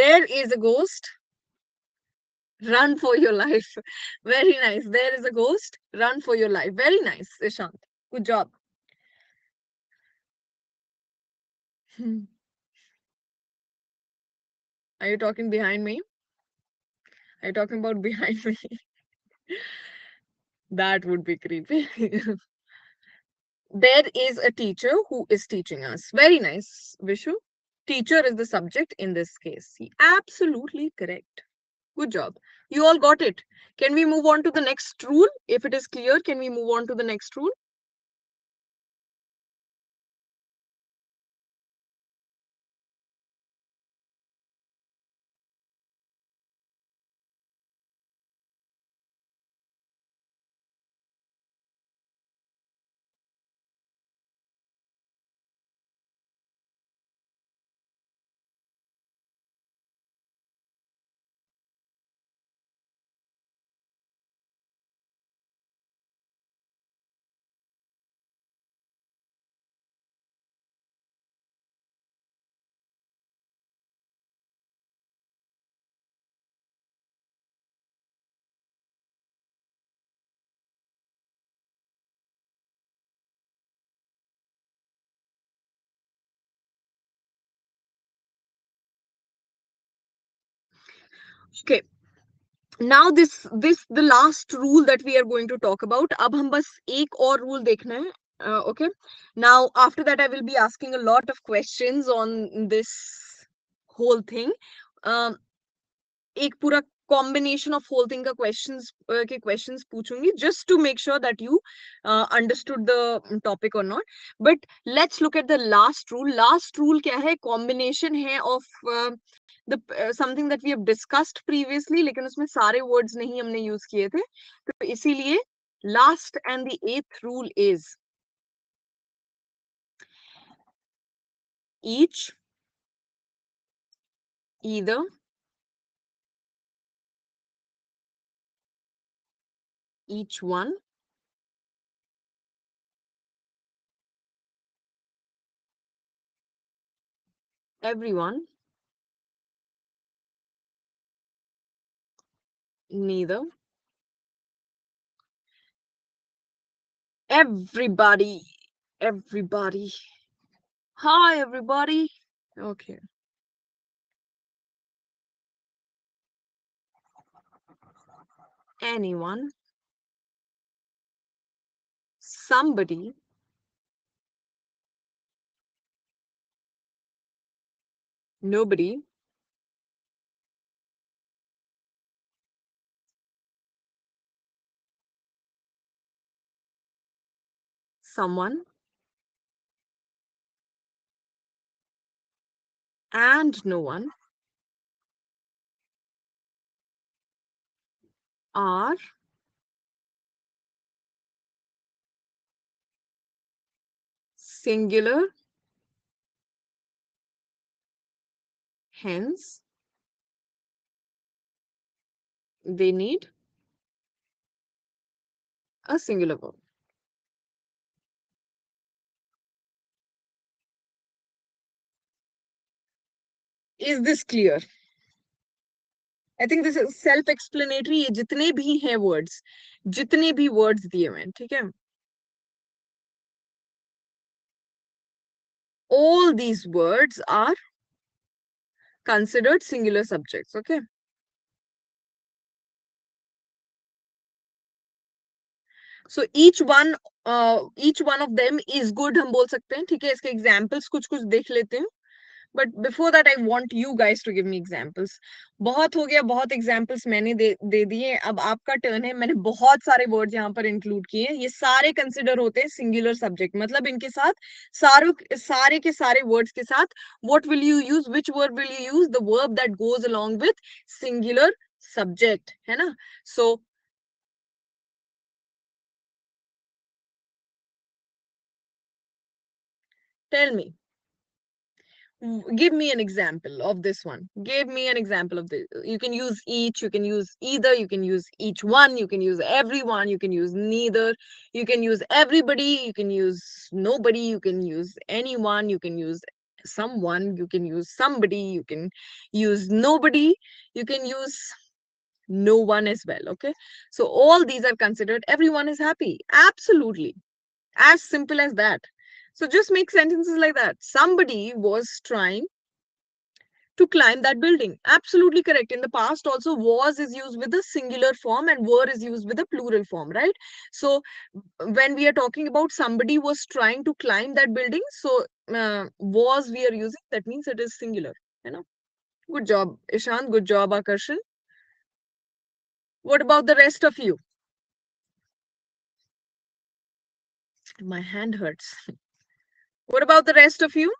There is a ghost. Run for your life. Very nice. There is a ghost. Run for your life. Very nice, Ishant. Good job. Are you talking behind me? Are you talking about behind me? That would be creepy. There is a teacher who is teaching us. Very nice, Vishu. Teacher is the subject in this case. Absolutely correct. Good job. You all got it. Can we move on to the next rule? If it is clear, can we move on to the next rule? Okay. Now this the last rule that we are going to talk about. Ab hum bas ek aur rule dekhna hai. Okay. Now after that I will be asking a lot of questions on this whole thing. Ek pura combination of whole thing ka questions puchungi, just to make sure that you understood the topic or not. But let's look at the last rule. Last rule kya hai? Combination hai of something that we have discussed previously, lekin usme sare words nahi humne use kiye the. So isiliye last and the eighth rule is each, either, each one, everyone, neither, everybody, everybody. Hi, everybody. Okay. Anyone. Somebody. Nobody. Someone. And no one are singular, hence they need a singular verb. Is this clear? I think this is self-explanatory. ये जितने भी words दिए हैं, ठीक है? All these words are considered singular subjects, okay? So each one of them is good, हम बोल सकते हैं, ठीक है? इसके examples कुछ देख लेते हैं. But before that, I want you guys to give me examples. बहुत हो गया, बहुत examples मैंने दे दिए. अब आपका turn है. मैंने बहुत सारे words यहाँ पर include किए हैं. ये सारे consider होते हैं singular subject. मतलब इनके साथ सारे के सारे words के साथ what will you use? Which verb will you use? The verb that goes along with singular subject, है ना? So tell me. Give me an example of this one. Give me an example of this. You can use each, you can use either, you can use each one, you can use everyone, you can use neither, you can use everybody, you can use nobody, you can use anyone, you can use someone, you can use somebody, you can use nobody, you can use no one as well. Okay. So all these are considered. Everyone is happy. Absolutely. As simple as that. So just make sentences like that. Somebody was trying to climb that building. Absolutely correct. In the past also was is used with the singular form and were is used with the plural form, right? So when we are talking about somebody was trying to climb that building, so was we are using, that means it is singular, you know? Good job, Ishan. Good job, Akarshan. What about the rest of you? My hand hurts. What about the rest of you?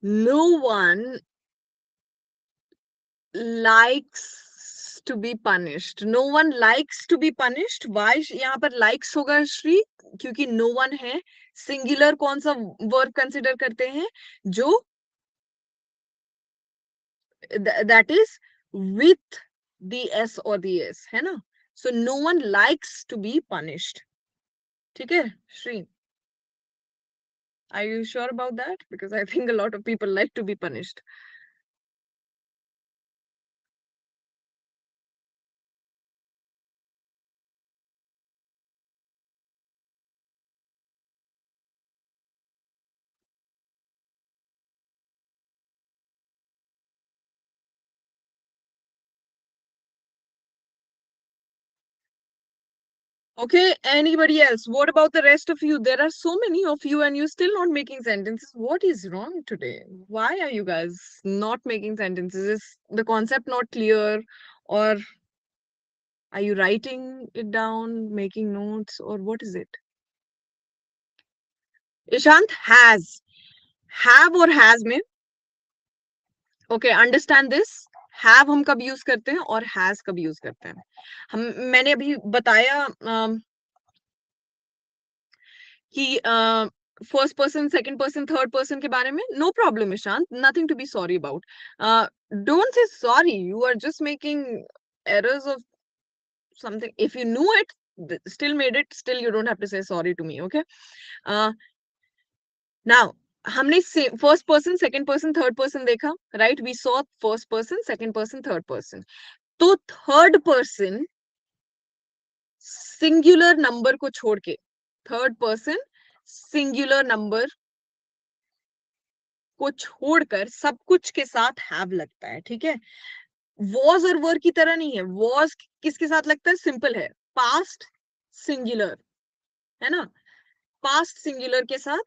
No one likes to be punished. No one likes to be punished. Why यहाँ पर likes होगा श्री? क्योंकि no one है. Singular कौन सा verb consider करते हैं? जो that is with the S or the S, है ना? So no one likes to be punished. ठीक है, Shree? Are you sure about that? Because I think a lot of people like to be punished. Okay, anybody else? What about the rest of you? There are so many of you and you're still not making sentences. What is wrong today? Why are you guys not making sentences? Is the concept not clear? Or are you writing it down, making notes, or what is it? Ishant, has. Have or has mein. Okay, understand this. Have हम कब use करते हैं और has कब use करते हैं. हम मैंने अभी बताया कि first person, second person, third person के बारे में. No problem, Ishant. Nothing to be sorry about. Don't say sorry. You are just making errors of something. If you knew it, still made it, still you don't have to say sorry to me. Okay. Now. हमने first person, second person, third person देखा, right? We saw first person, second person, third person. तो third person singular number को छोड़ के, third person singular number को छोड़कर सब कुछ के साथ have लगता है, ठीक है? Was और were की तरह नहीं है. Was किसके साथ लगता है? Simple है. Past singular, है ना? Past singular के साथ.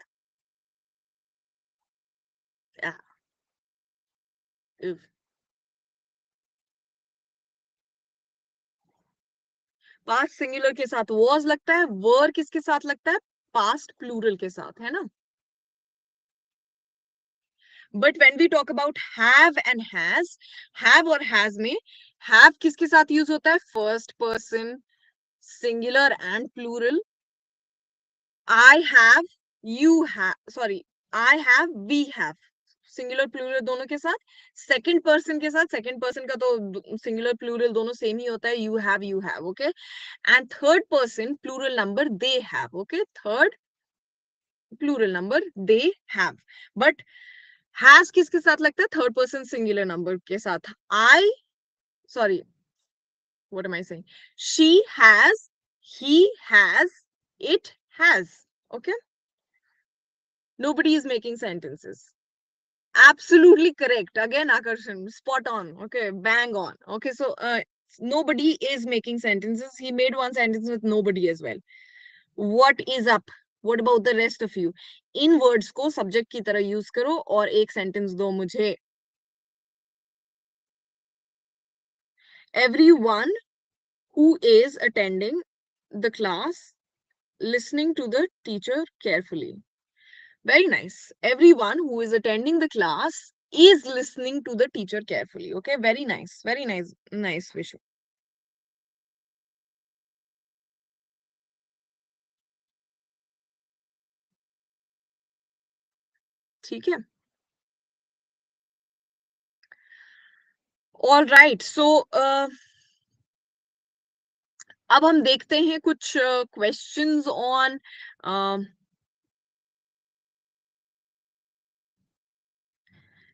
Past singular के साथ was लगता है, were किसके साथ लगता है? Past plural के साथ, है ना? But when we talk about have and has, have or has में have किसके साथ use होता है? First person, singular and plural. I have, you have, sorry, I have, we have. Singular plural दोनों के साथ, सेकंड पर्सन के साथ, सेकंड पर्सन का तो सिंगुलर प्लूरल दोनों सेम ही होता है, you have, okay, and third person plural number they have, okay, third plural number they have, but has किसके साथ लगता है? थर्ड पर्सन सिंगुलर नंबर के साथ. I, sorry, what am I saying? She has, he has, it has, okay. Nobody is making sentences. Absolutely correct. Again, Akarshan, spot on. Okay, bang on. Okay, so nobody is making sentences. He made one sentence with nobody as well. What is up? What about the rest of you? In words ko subject ki tarah use karo aur ek sentence do mujhe. Everyone who is attending the class, listening to the teacher carefully. Very nice. Everyone who is attending the class is listening to the teacher carefully. Okay, very nice. Very nice. Nice, Vishu. ठीक है. All right. So, अब हम देखते हैं कुछ questions on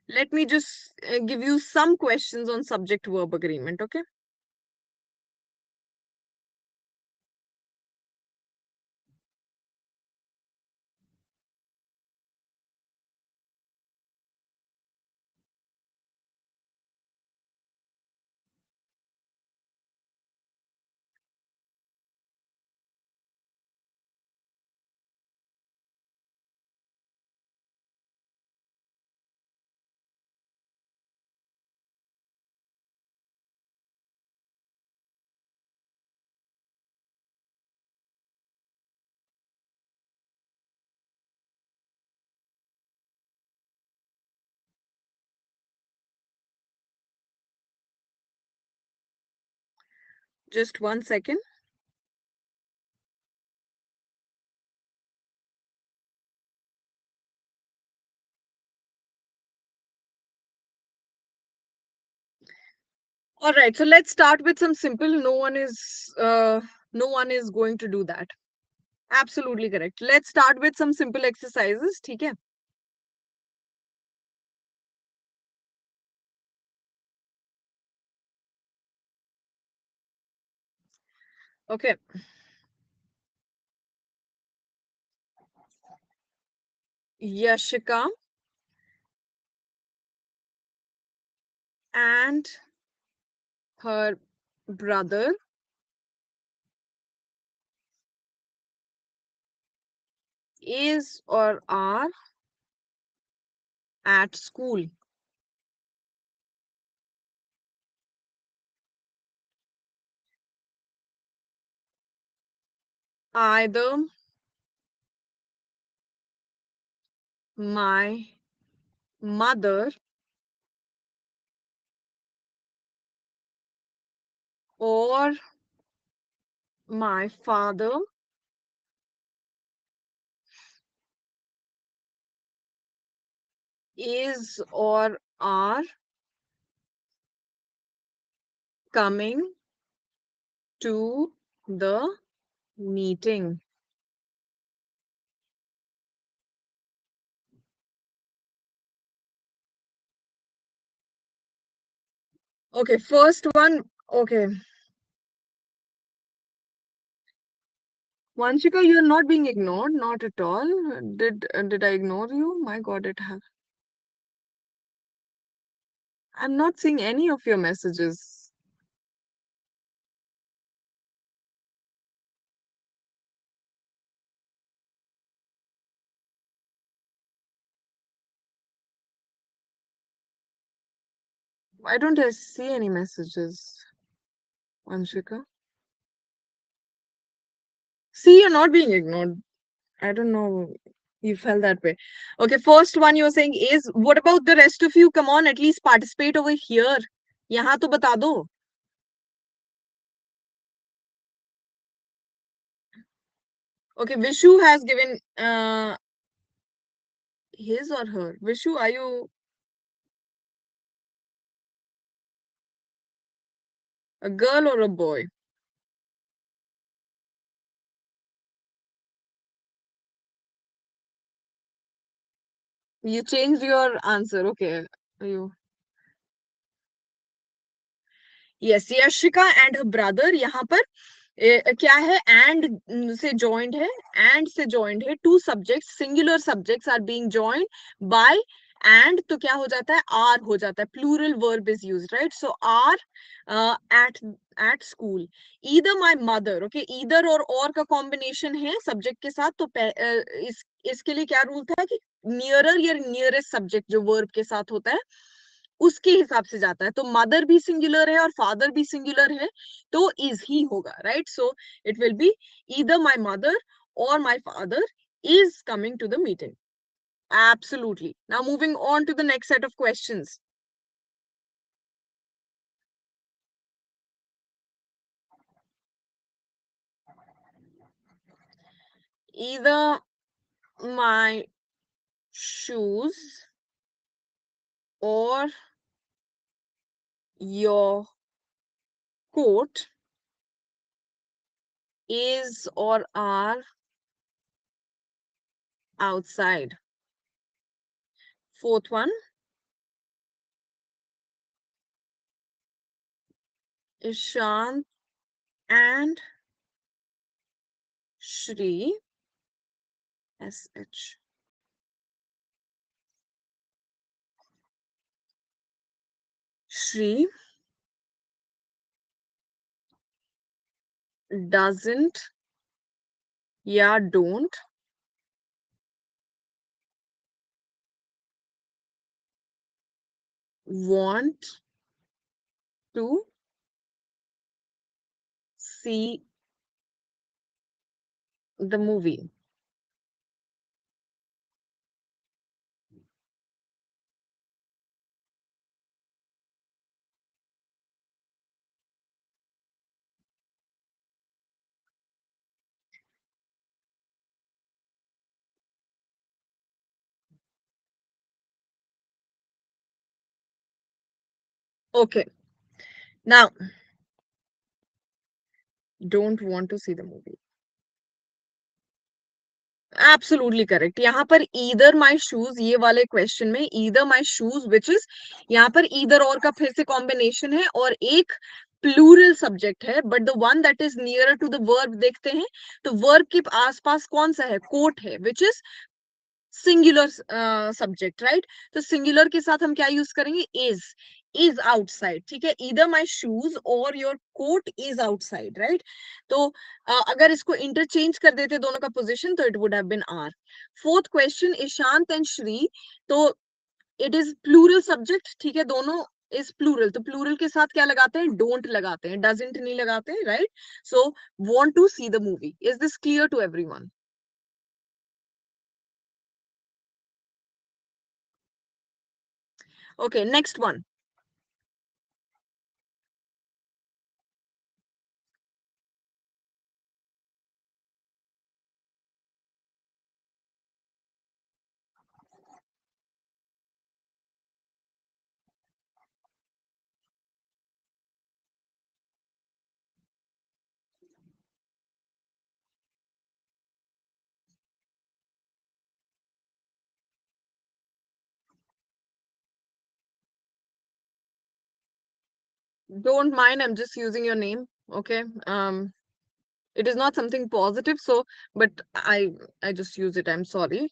let me just give you some questions on subject-verb agreement, okay? Just 1 second. All right, so let's start with some simple. No one is going to do that. Absolutely correct. Let's start with some simple exercises. ठीक है? Okay. Yashika and her brother is or are at school. Either my mother or my father is or are coming to the meeting. Okay, first one. Okay. Vanshika, you're not being ignored, not at all. Did I ignore you? My God, it happened. I'm not seeing any of your messages. Why don't I see any messages, Vanshika? See, you're not being ignored. I don't know. You felt that way. Okay, first one you're saying is, what about the rest of you? Come on, at least participate over here. Yahan to bata do. Okay, Vishu has given his or her. Vishu, are you? A girl or a boy? You changed your answer. Okay. You. Yes, Yashika and her brother. यहाँ पर क्या है? And से joined है. And से joined है. Two subjects, singular subjects are being joined by and. तो क्या हो जाता है? Are हो जाता है. Plural verb is used, right? So are at school. Either my mother. Okay. Either or का combination है subject के साथ. तो इसके लिए क्या rule था कि नियरर या नियरेस्ट सब्जेक्ट जो वर्ब के साथ होता है उसके हिसाब से जाता है. तो मदर भी सिंगुलर है और फादर भी सिंगुलर है तो इज ही होगा, right? So it will be either my mother और my father is coming to the meeting. Absolutely. Now moving on to the next set of questions. Either my shoes or your coat is or are outside. Fourth one. Ishan and Shri SH Shri doesn't, yeah, don't want to see the movie. Okay, Now, don't want to see the movie. Absolutely correct. यहाँ पर either my shoes, ये वाले question में either my shoes, which is यहाँ पर either और का फिर से combination है और एक plural subject है, but the one that is nearer to the verb देखते हैं, तो verb के आसपास कौन सा है? Coat है, which is singular subject, right? तो singular के साथ हम क्या use करेंगे? Is outside, ठीक है? Either my shoes or your coat is outside, right? तो अगर इसको interchange कर देते दोनों का position, तो it would have been R. Fourth question, Ishant and Shri, तो it is plural subject, ठीक है? दोनों is plural, तो plural के साथ क्या लगाते हैं? Don't लगाते हैं, doesn't नहीं लगाते हैं, right? So, want to see the movie. Is this clear to everyone? Okay, next one. Don't mind, I'm just using your name, okay? It is not something positive, so, but I just use it, I'm sorry.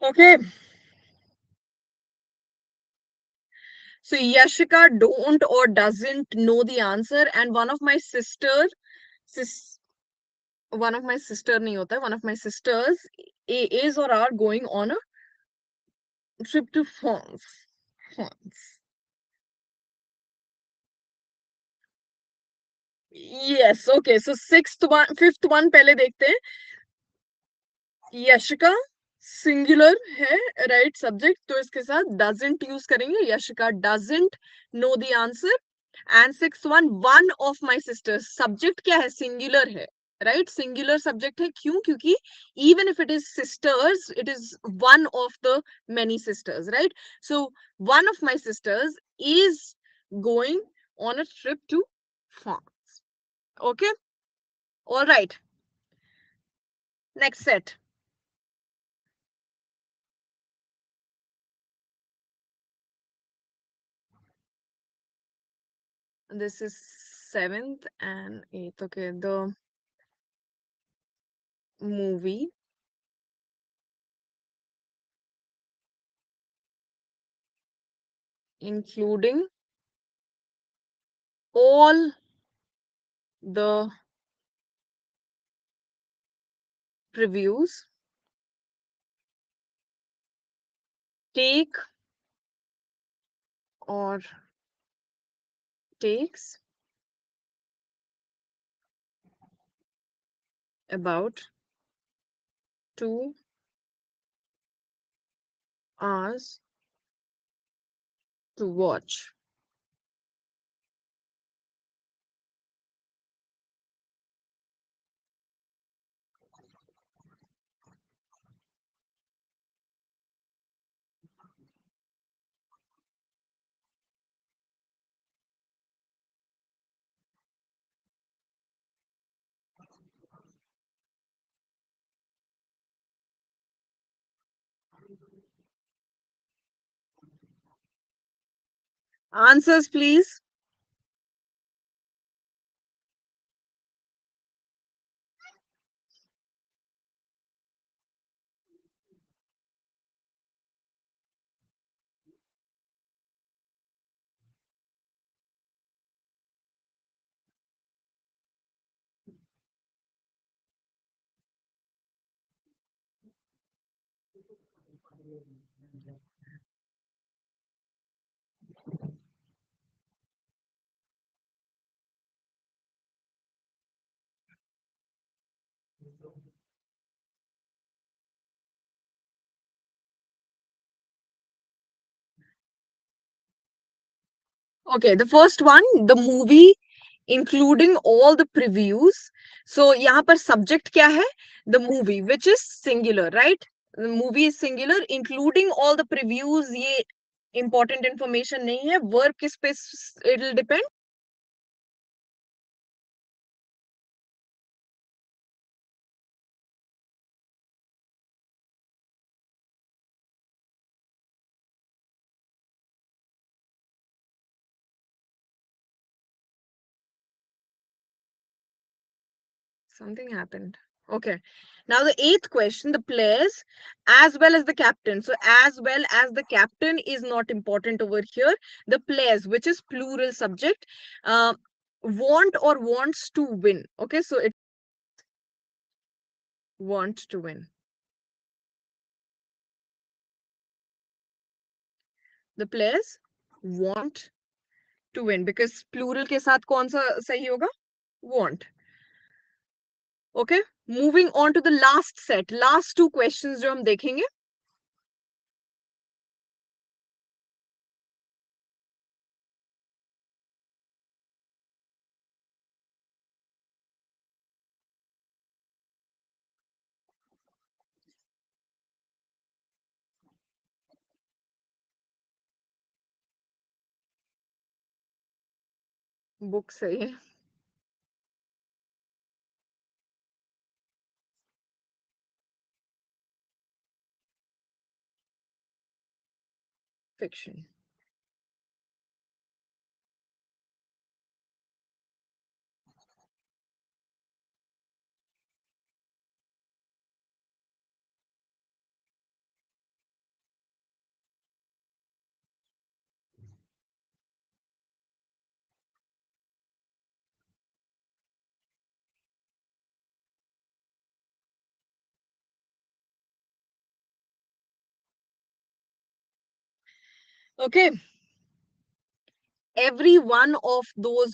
Okay, so Yashika don't or doesn't know the answer, and one of my sister, one of my sisters is or are going on a trip to France. Yes, okay, so fifth one pehle dekhte hain. Yashika singular है, right subject, तो इसके साथ doesn't use करेंगे. Yashika doesn't know the answer. And six one, one of my sisters. Subject क्या है? Singular है, right? Singular subject है, क्यों? क्योंकि even if it is sisters, it is one of the many sisters, right? So one of my sisters is going on a trip to France. Okay, alright, next set. This is 7th and 8th. Okay, the movie. Including all the previews. Take or takes about 2 hours to watch. Answers, please. Okay, the first one, the movie, including all the previews. So, yahan par subject kya hai? The movie, which is singular, right? The movie is singular, including all the previews. Ye important information nahi hai. Work kis pe it'll depend. Something happened. Okay. Now the eighth question, the players as well as the captain. So as well as the captain is not important over here. The players, which is plural subject, want or wants to win. Okay. So it wants to win. The players want to win because plural ke saath kaun sa sahi hoga? Want. Okay, moving on to the last set, last two questions जो हम देखेंगे. Book सही है. Fiction. Okay, every one of those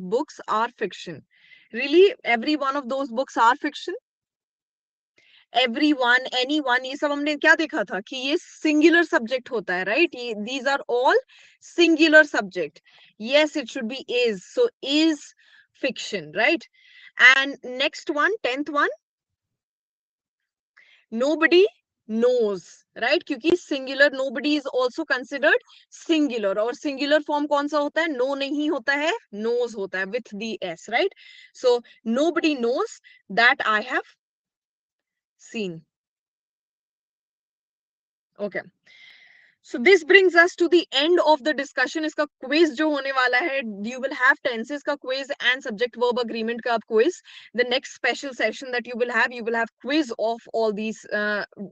books are fiction. Really, every one of those books are fiction. Everyone, anyone, ये सब हमने क्या देखा था कि ये singular subject होता है, right? These are all singular subject. Yes, it should be is. So is fiction, right? And next one, 10th one. Nobody knows, right? Because singular, nobody is also considered singular. Or singular form kaun sa hota hai? No nahi hota hai, knows hota hai with the S, right? So nobody knows that I have seen. Okay. So this brings us to the end of the discussion. Iska quiz jo hone wala hai, you will have tenses ka quiz and subject verb agreement ka quiz. The next special session that you will have quiz of all these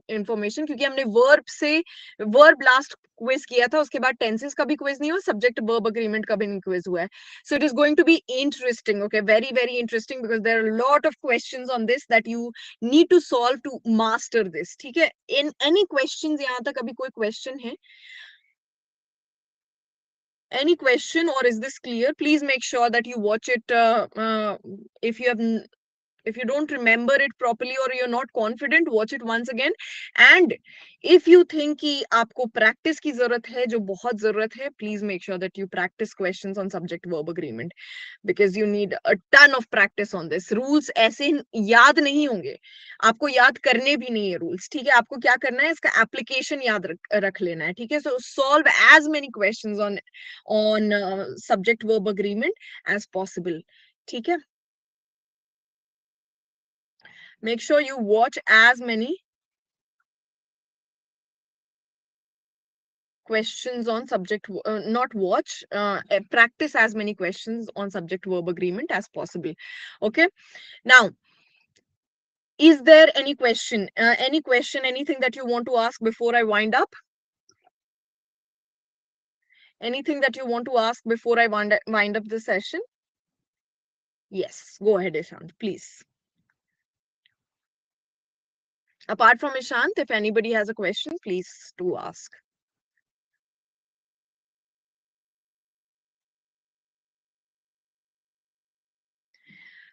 information. Kyunki humne verb last quiz kiya tha. Uske baad tenses ka bhi quiz nahi hua, subject verb agreement ka bhi nahi quiz hua hai. So it is going to be interesting. Okay, very, very interesting because there are a lot of questions on this that you need to solve to master this. Theek hai? In any questions, yahan tak abhi koi question hai? Any question, or is this clear? Please make sure that you watch it. If you don't remember it properly or you're not confident, watch it once again. And if you think ki aapko practice ki zarurat hai, jo bahut zarurat hai, please make sure that you practice questions on subject verb agreement because you need a ton of practice on this. Rules aise yaad nahi honge. Aapko yaad karne bhi nahi hai rules. Theek hai, aapko kya karna hai? Iska application yaad rakh lena hai. Theek hai, so solve as many questions on subject verb agreement as possible. Theek hai? Make sure you watch as many questions on subject, practice as many questions on subject verb agreement as possible. Okay. Now, is there any question? Anything that you want to ask before I wind up? Anything that you want to ask before I wind up the session? Yes, go ahead, Ishant, please. Apart from Ishant, if anybody has a question, please do ask.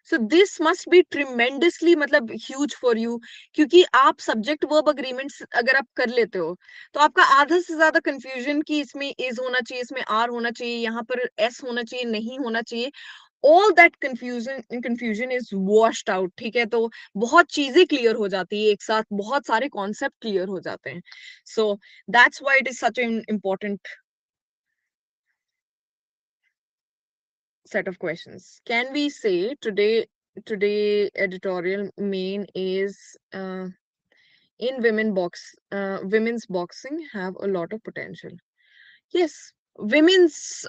So this must be tremendously huge for you, क्योंकि आप subject verb agreements अगर आप कर लेते हो तो आपका आधा से ज्यादा confusion कि इसमें is होना चाहिए, इसमें are होना चाहिए, यहाँ पर s होना चाहिए, नहीं होना चाहिए, all that confusion is washed out. ठीक है, तो बहुत चीजें clear हो जाती है एक साथ, बहुत सारे concept clear हो जाते हैं. So that's why it is such an important set of questions. Can we say today editorial main is in women's boxing have a lot of potential? Yes, women's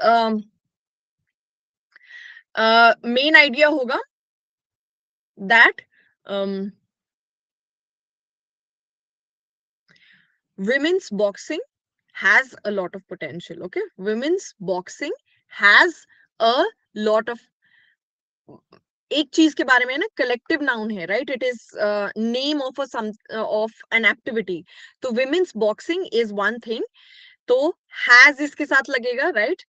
main idea hoga that women's boxing has a lot of potential. Okay, women's boxing has a lot of, एक चीज के बारे में ना collective noun है, right? It is name of a of an activity. तो women's boxing is one thing. तो has इसके साथ लगेगा, right?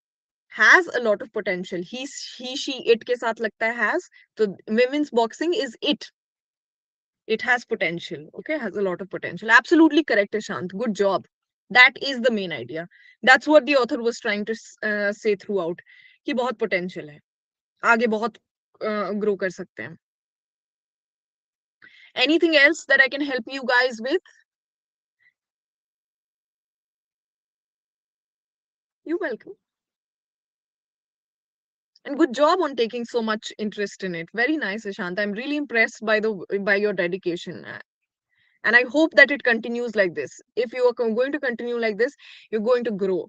Has a lot of potential. He, she, it के साथ लगता है has. तो women's boxing is it. It has potential. Okay, has a lot of potential. Absolutely correct, Ishant. Good job. That is the main idea. That's what the author was trying to say throughout. कि बहुत potential है, आगे बहुत grow कर सकते हैं. Anything else that I can help you guys with? You're welcome. And good job on taking so much interest in it. Very nice, Ishant. I'm really impressed by your dedication. And I hope that it continues like this. If you are going to continue like this, you're going to grow.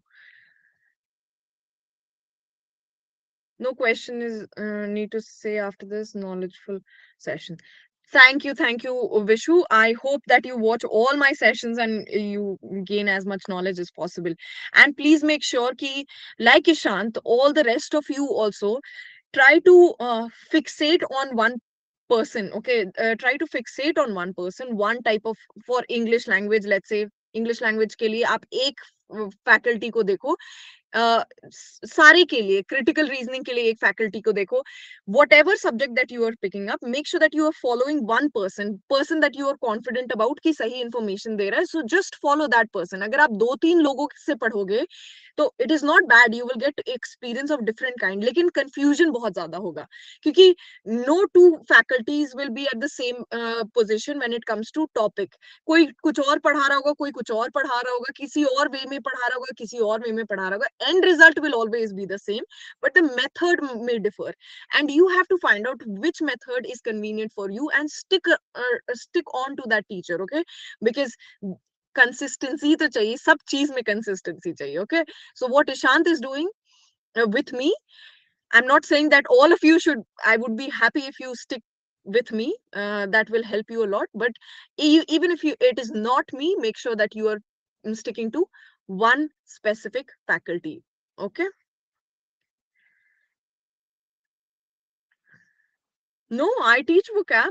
No question is need to say after this knowledgeful session. Thank you, Vishu. I hope that you watch all my sessions and you gain as much knowledge as possible. And please make sure ki, like Ishant, all the rest of you also try to fixate on one person. Okay, try to fixate on one person, one type of, for English language, let's say English language ke liye, aap ek faculty ko dekho. सारे के लिए critical reasoning के लिए एक faculty को देखो. Whatever subject that you are picking up, make sure that you are following one person that you are confident about कि सही information दे रहा है. So just follow that person. अगर आप 2-3 लोगों से पढ़ोगे तो it is not bad. You will get experience of different kind. लेकिन confusion बहुत ज़्यादा होगा क्योंकि no two faculties will be at the same position when it comes to topic. कोई कुछ और पढ़ा रहा होगा, कोई कुछ और पढ़ा रहा होगा, किसी और way में पढ़ा रहा होगा, किसी और way में पढ़ा रहा होगा. End result will always be the same, but the method may differ, and you have to find out which method is convenient for you and stick on to that teacher. Okay, because consistency to chahiye, sab cheez mein consistency chahiye. Okay, so what Ishant is doing with me, I'm not saying that all of you should. I would be happy if you stick with me. That will help you a lot. But even if it is not me, make sure that you are sticking to one specific faculty. Okay, no, I teach vocab,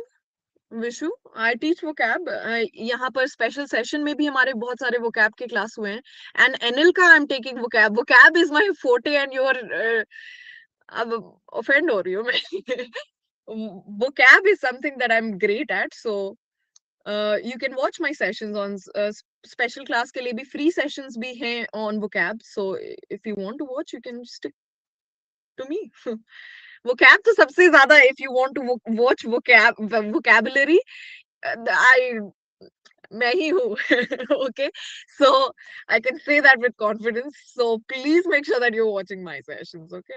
Vishu. I teach vocab. यहाँ पर special session में भी हमारे बहुत सारे vocab के class हुए हैं, and NL का I'm taking vocab. Vocab is my forte, and you are अब offend हो रही हूँ मैं. Vocab is something that I'm great at, so you can watch my sessions on special class ke liye bhi free sessions bhi hain on vocab. So if you want to watch, you can stick to me. Vocab to sabse zyada, if you want to watch vocabulary, main hi hu. Okay, so I can say that with confidence. So please make sure that you're watching my sessions. Okay.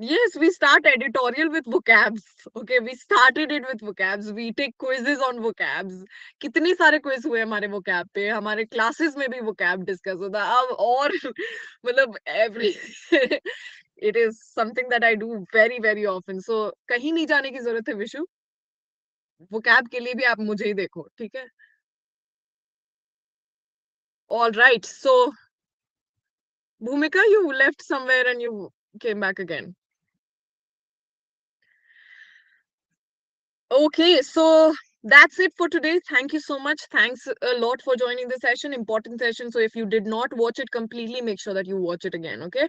Yes, we start editorial with vocabs. Okay, we started it with vocabs. We take quizzes on vocabs. कितने सारे quiz हुए हमारे vocab पे, हमारे classes में भी vocab discuss होता है. अब और मतलब every it is something that I do very very often. So कहीं नहीं जाने की जरूरत है विशु. Vocab के लिए भी आप मुझे ही देखो, ठीक है? All right. So Bhumika, you left somewhere and you came back again. Okay, so that's it for today. Thank you so much. Thanks a lot for joining the session. Important session. So if you did not watch it completely, make sure that you watch it again. Okay.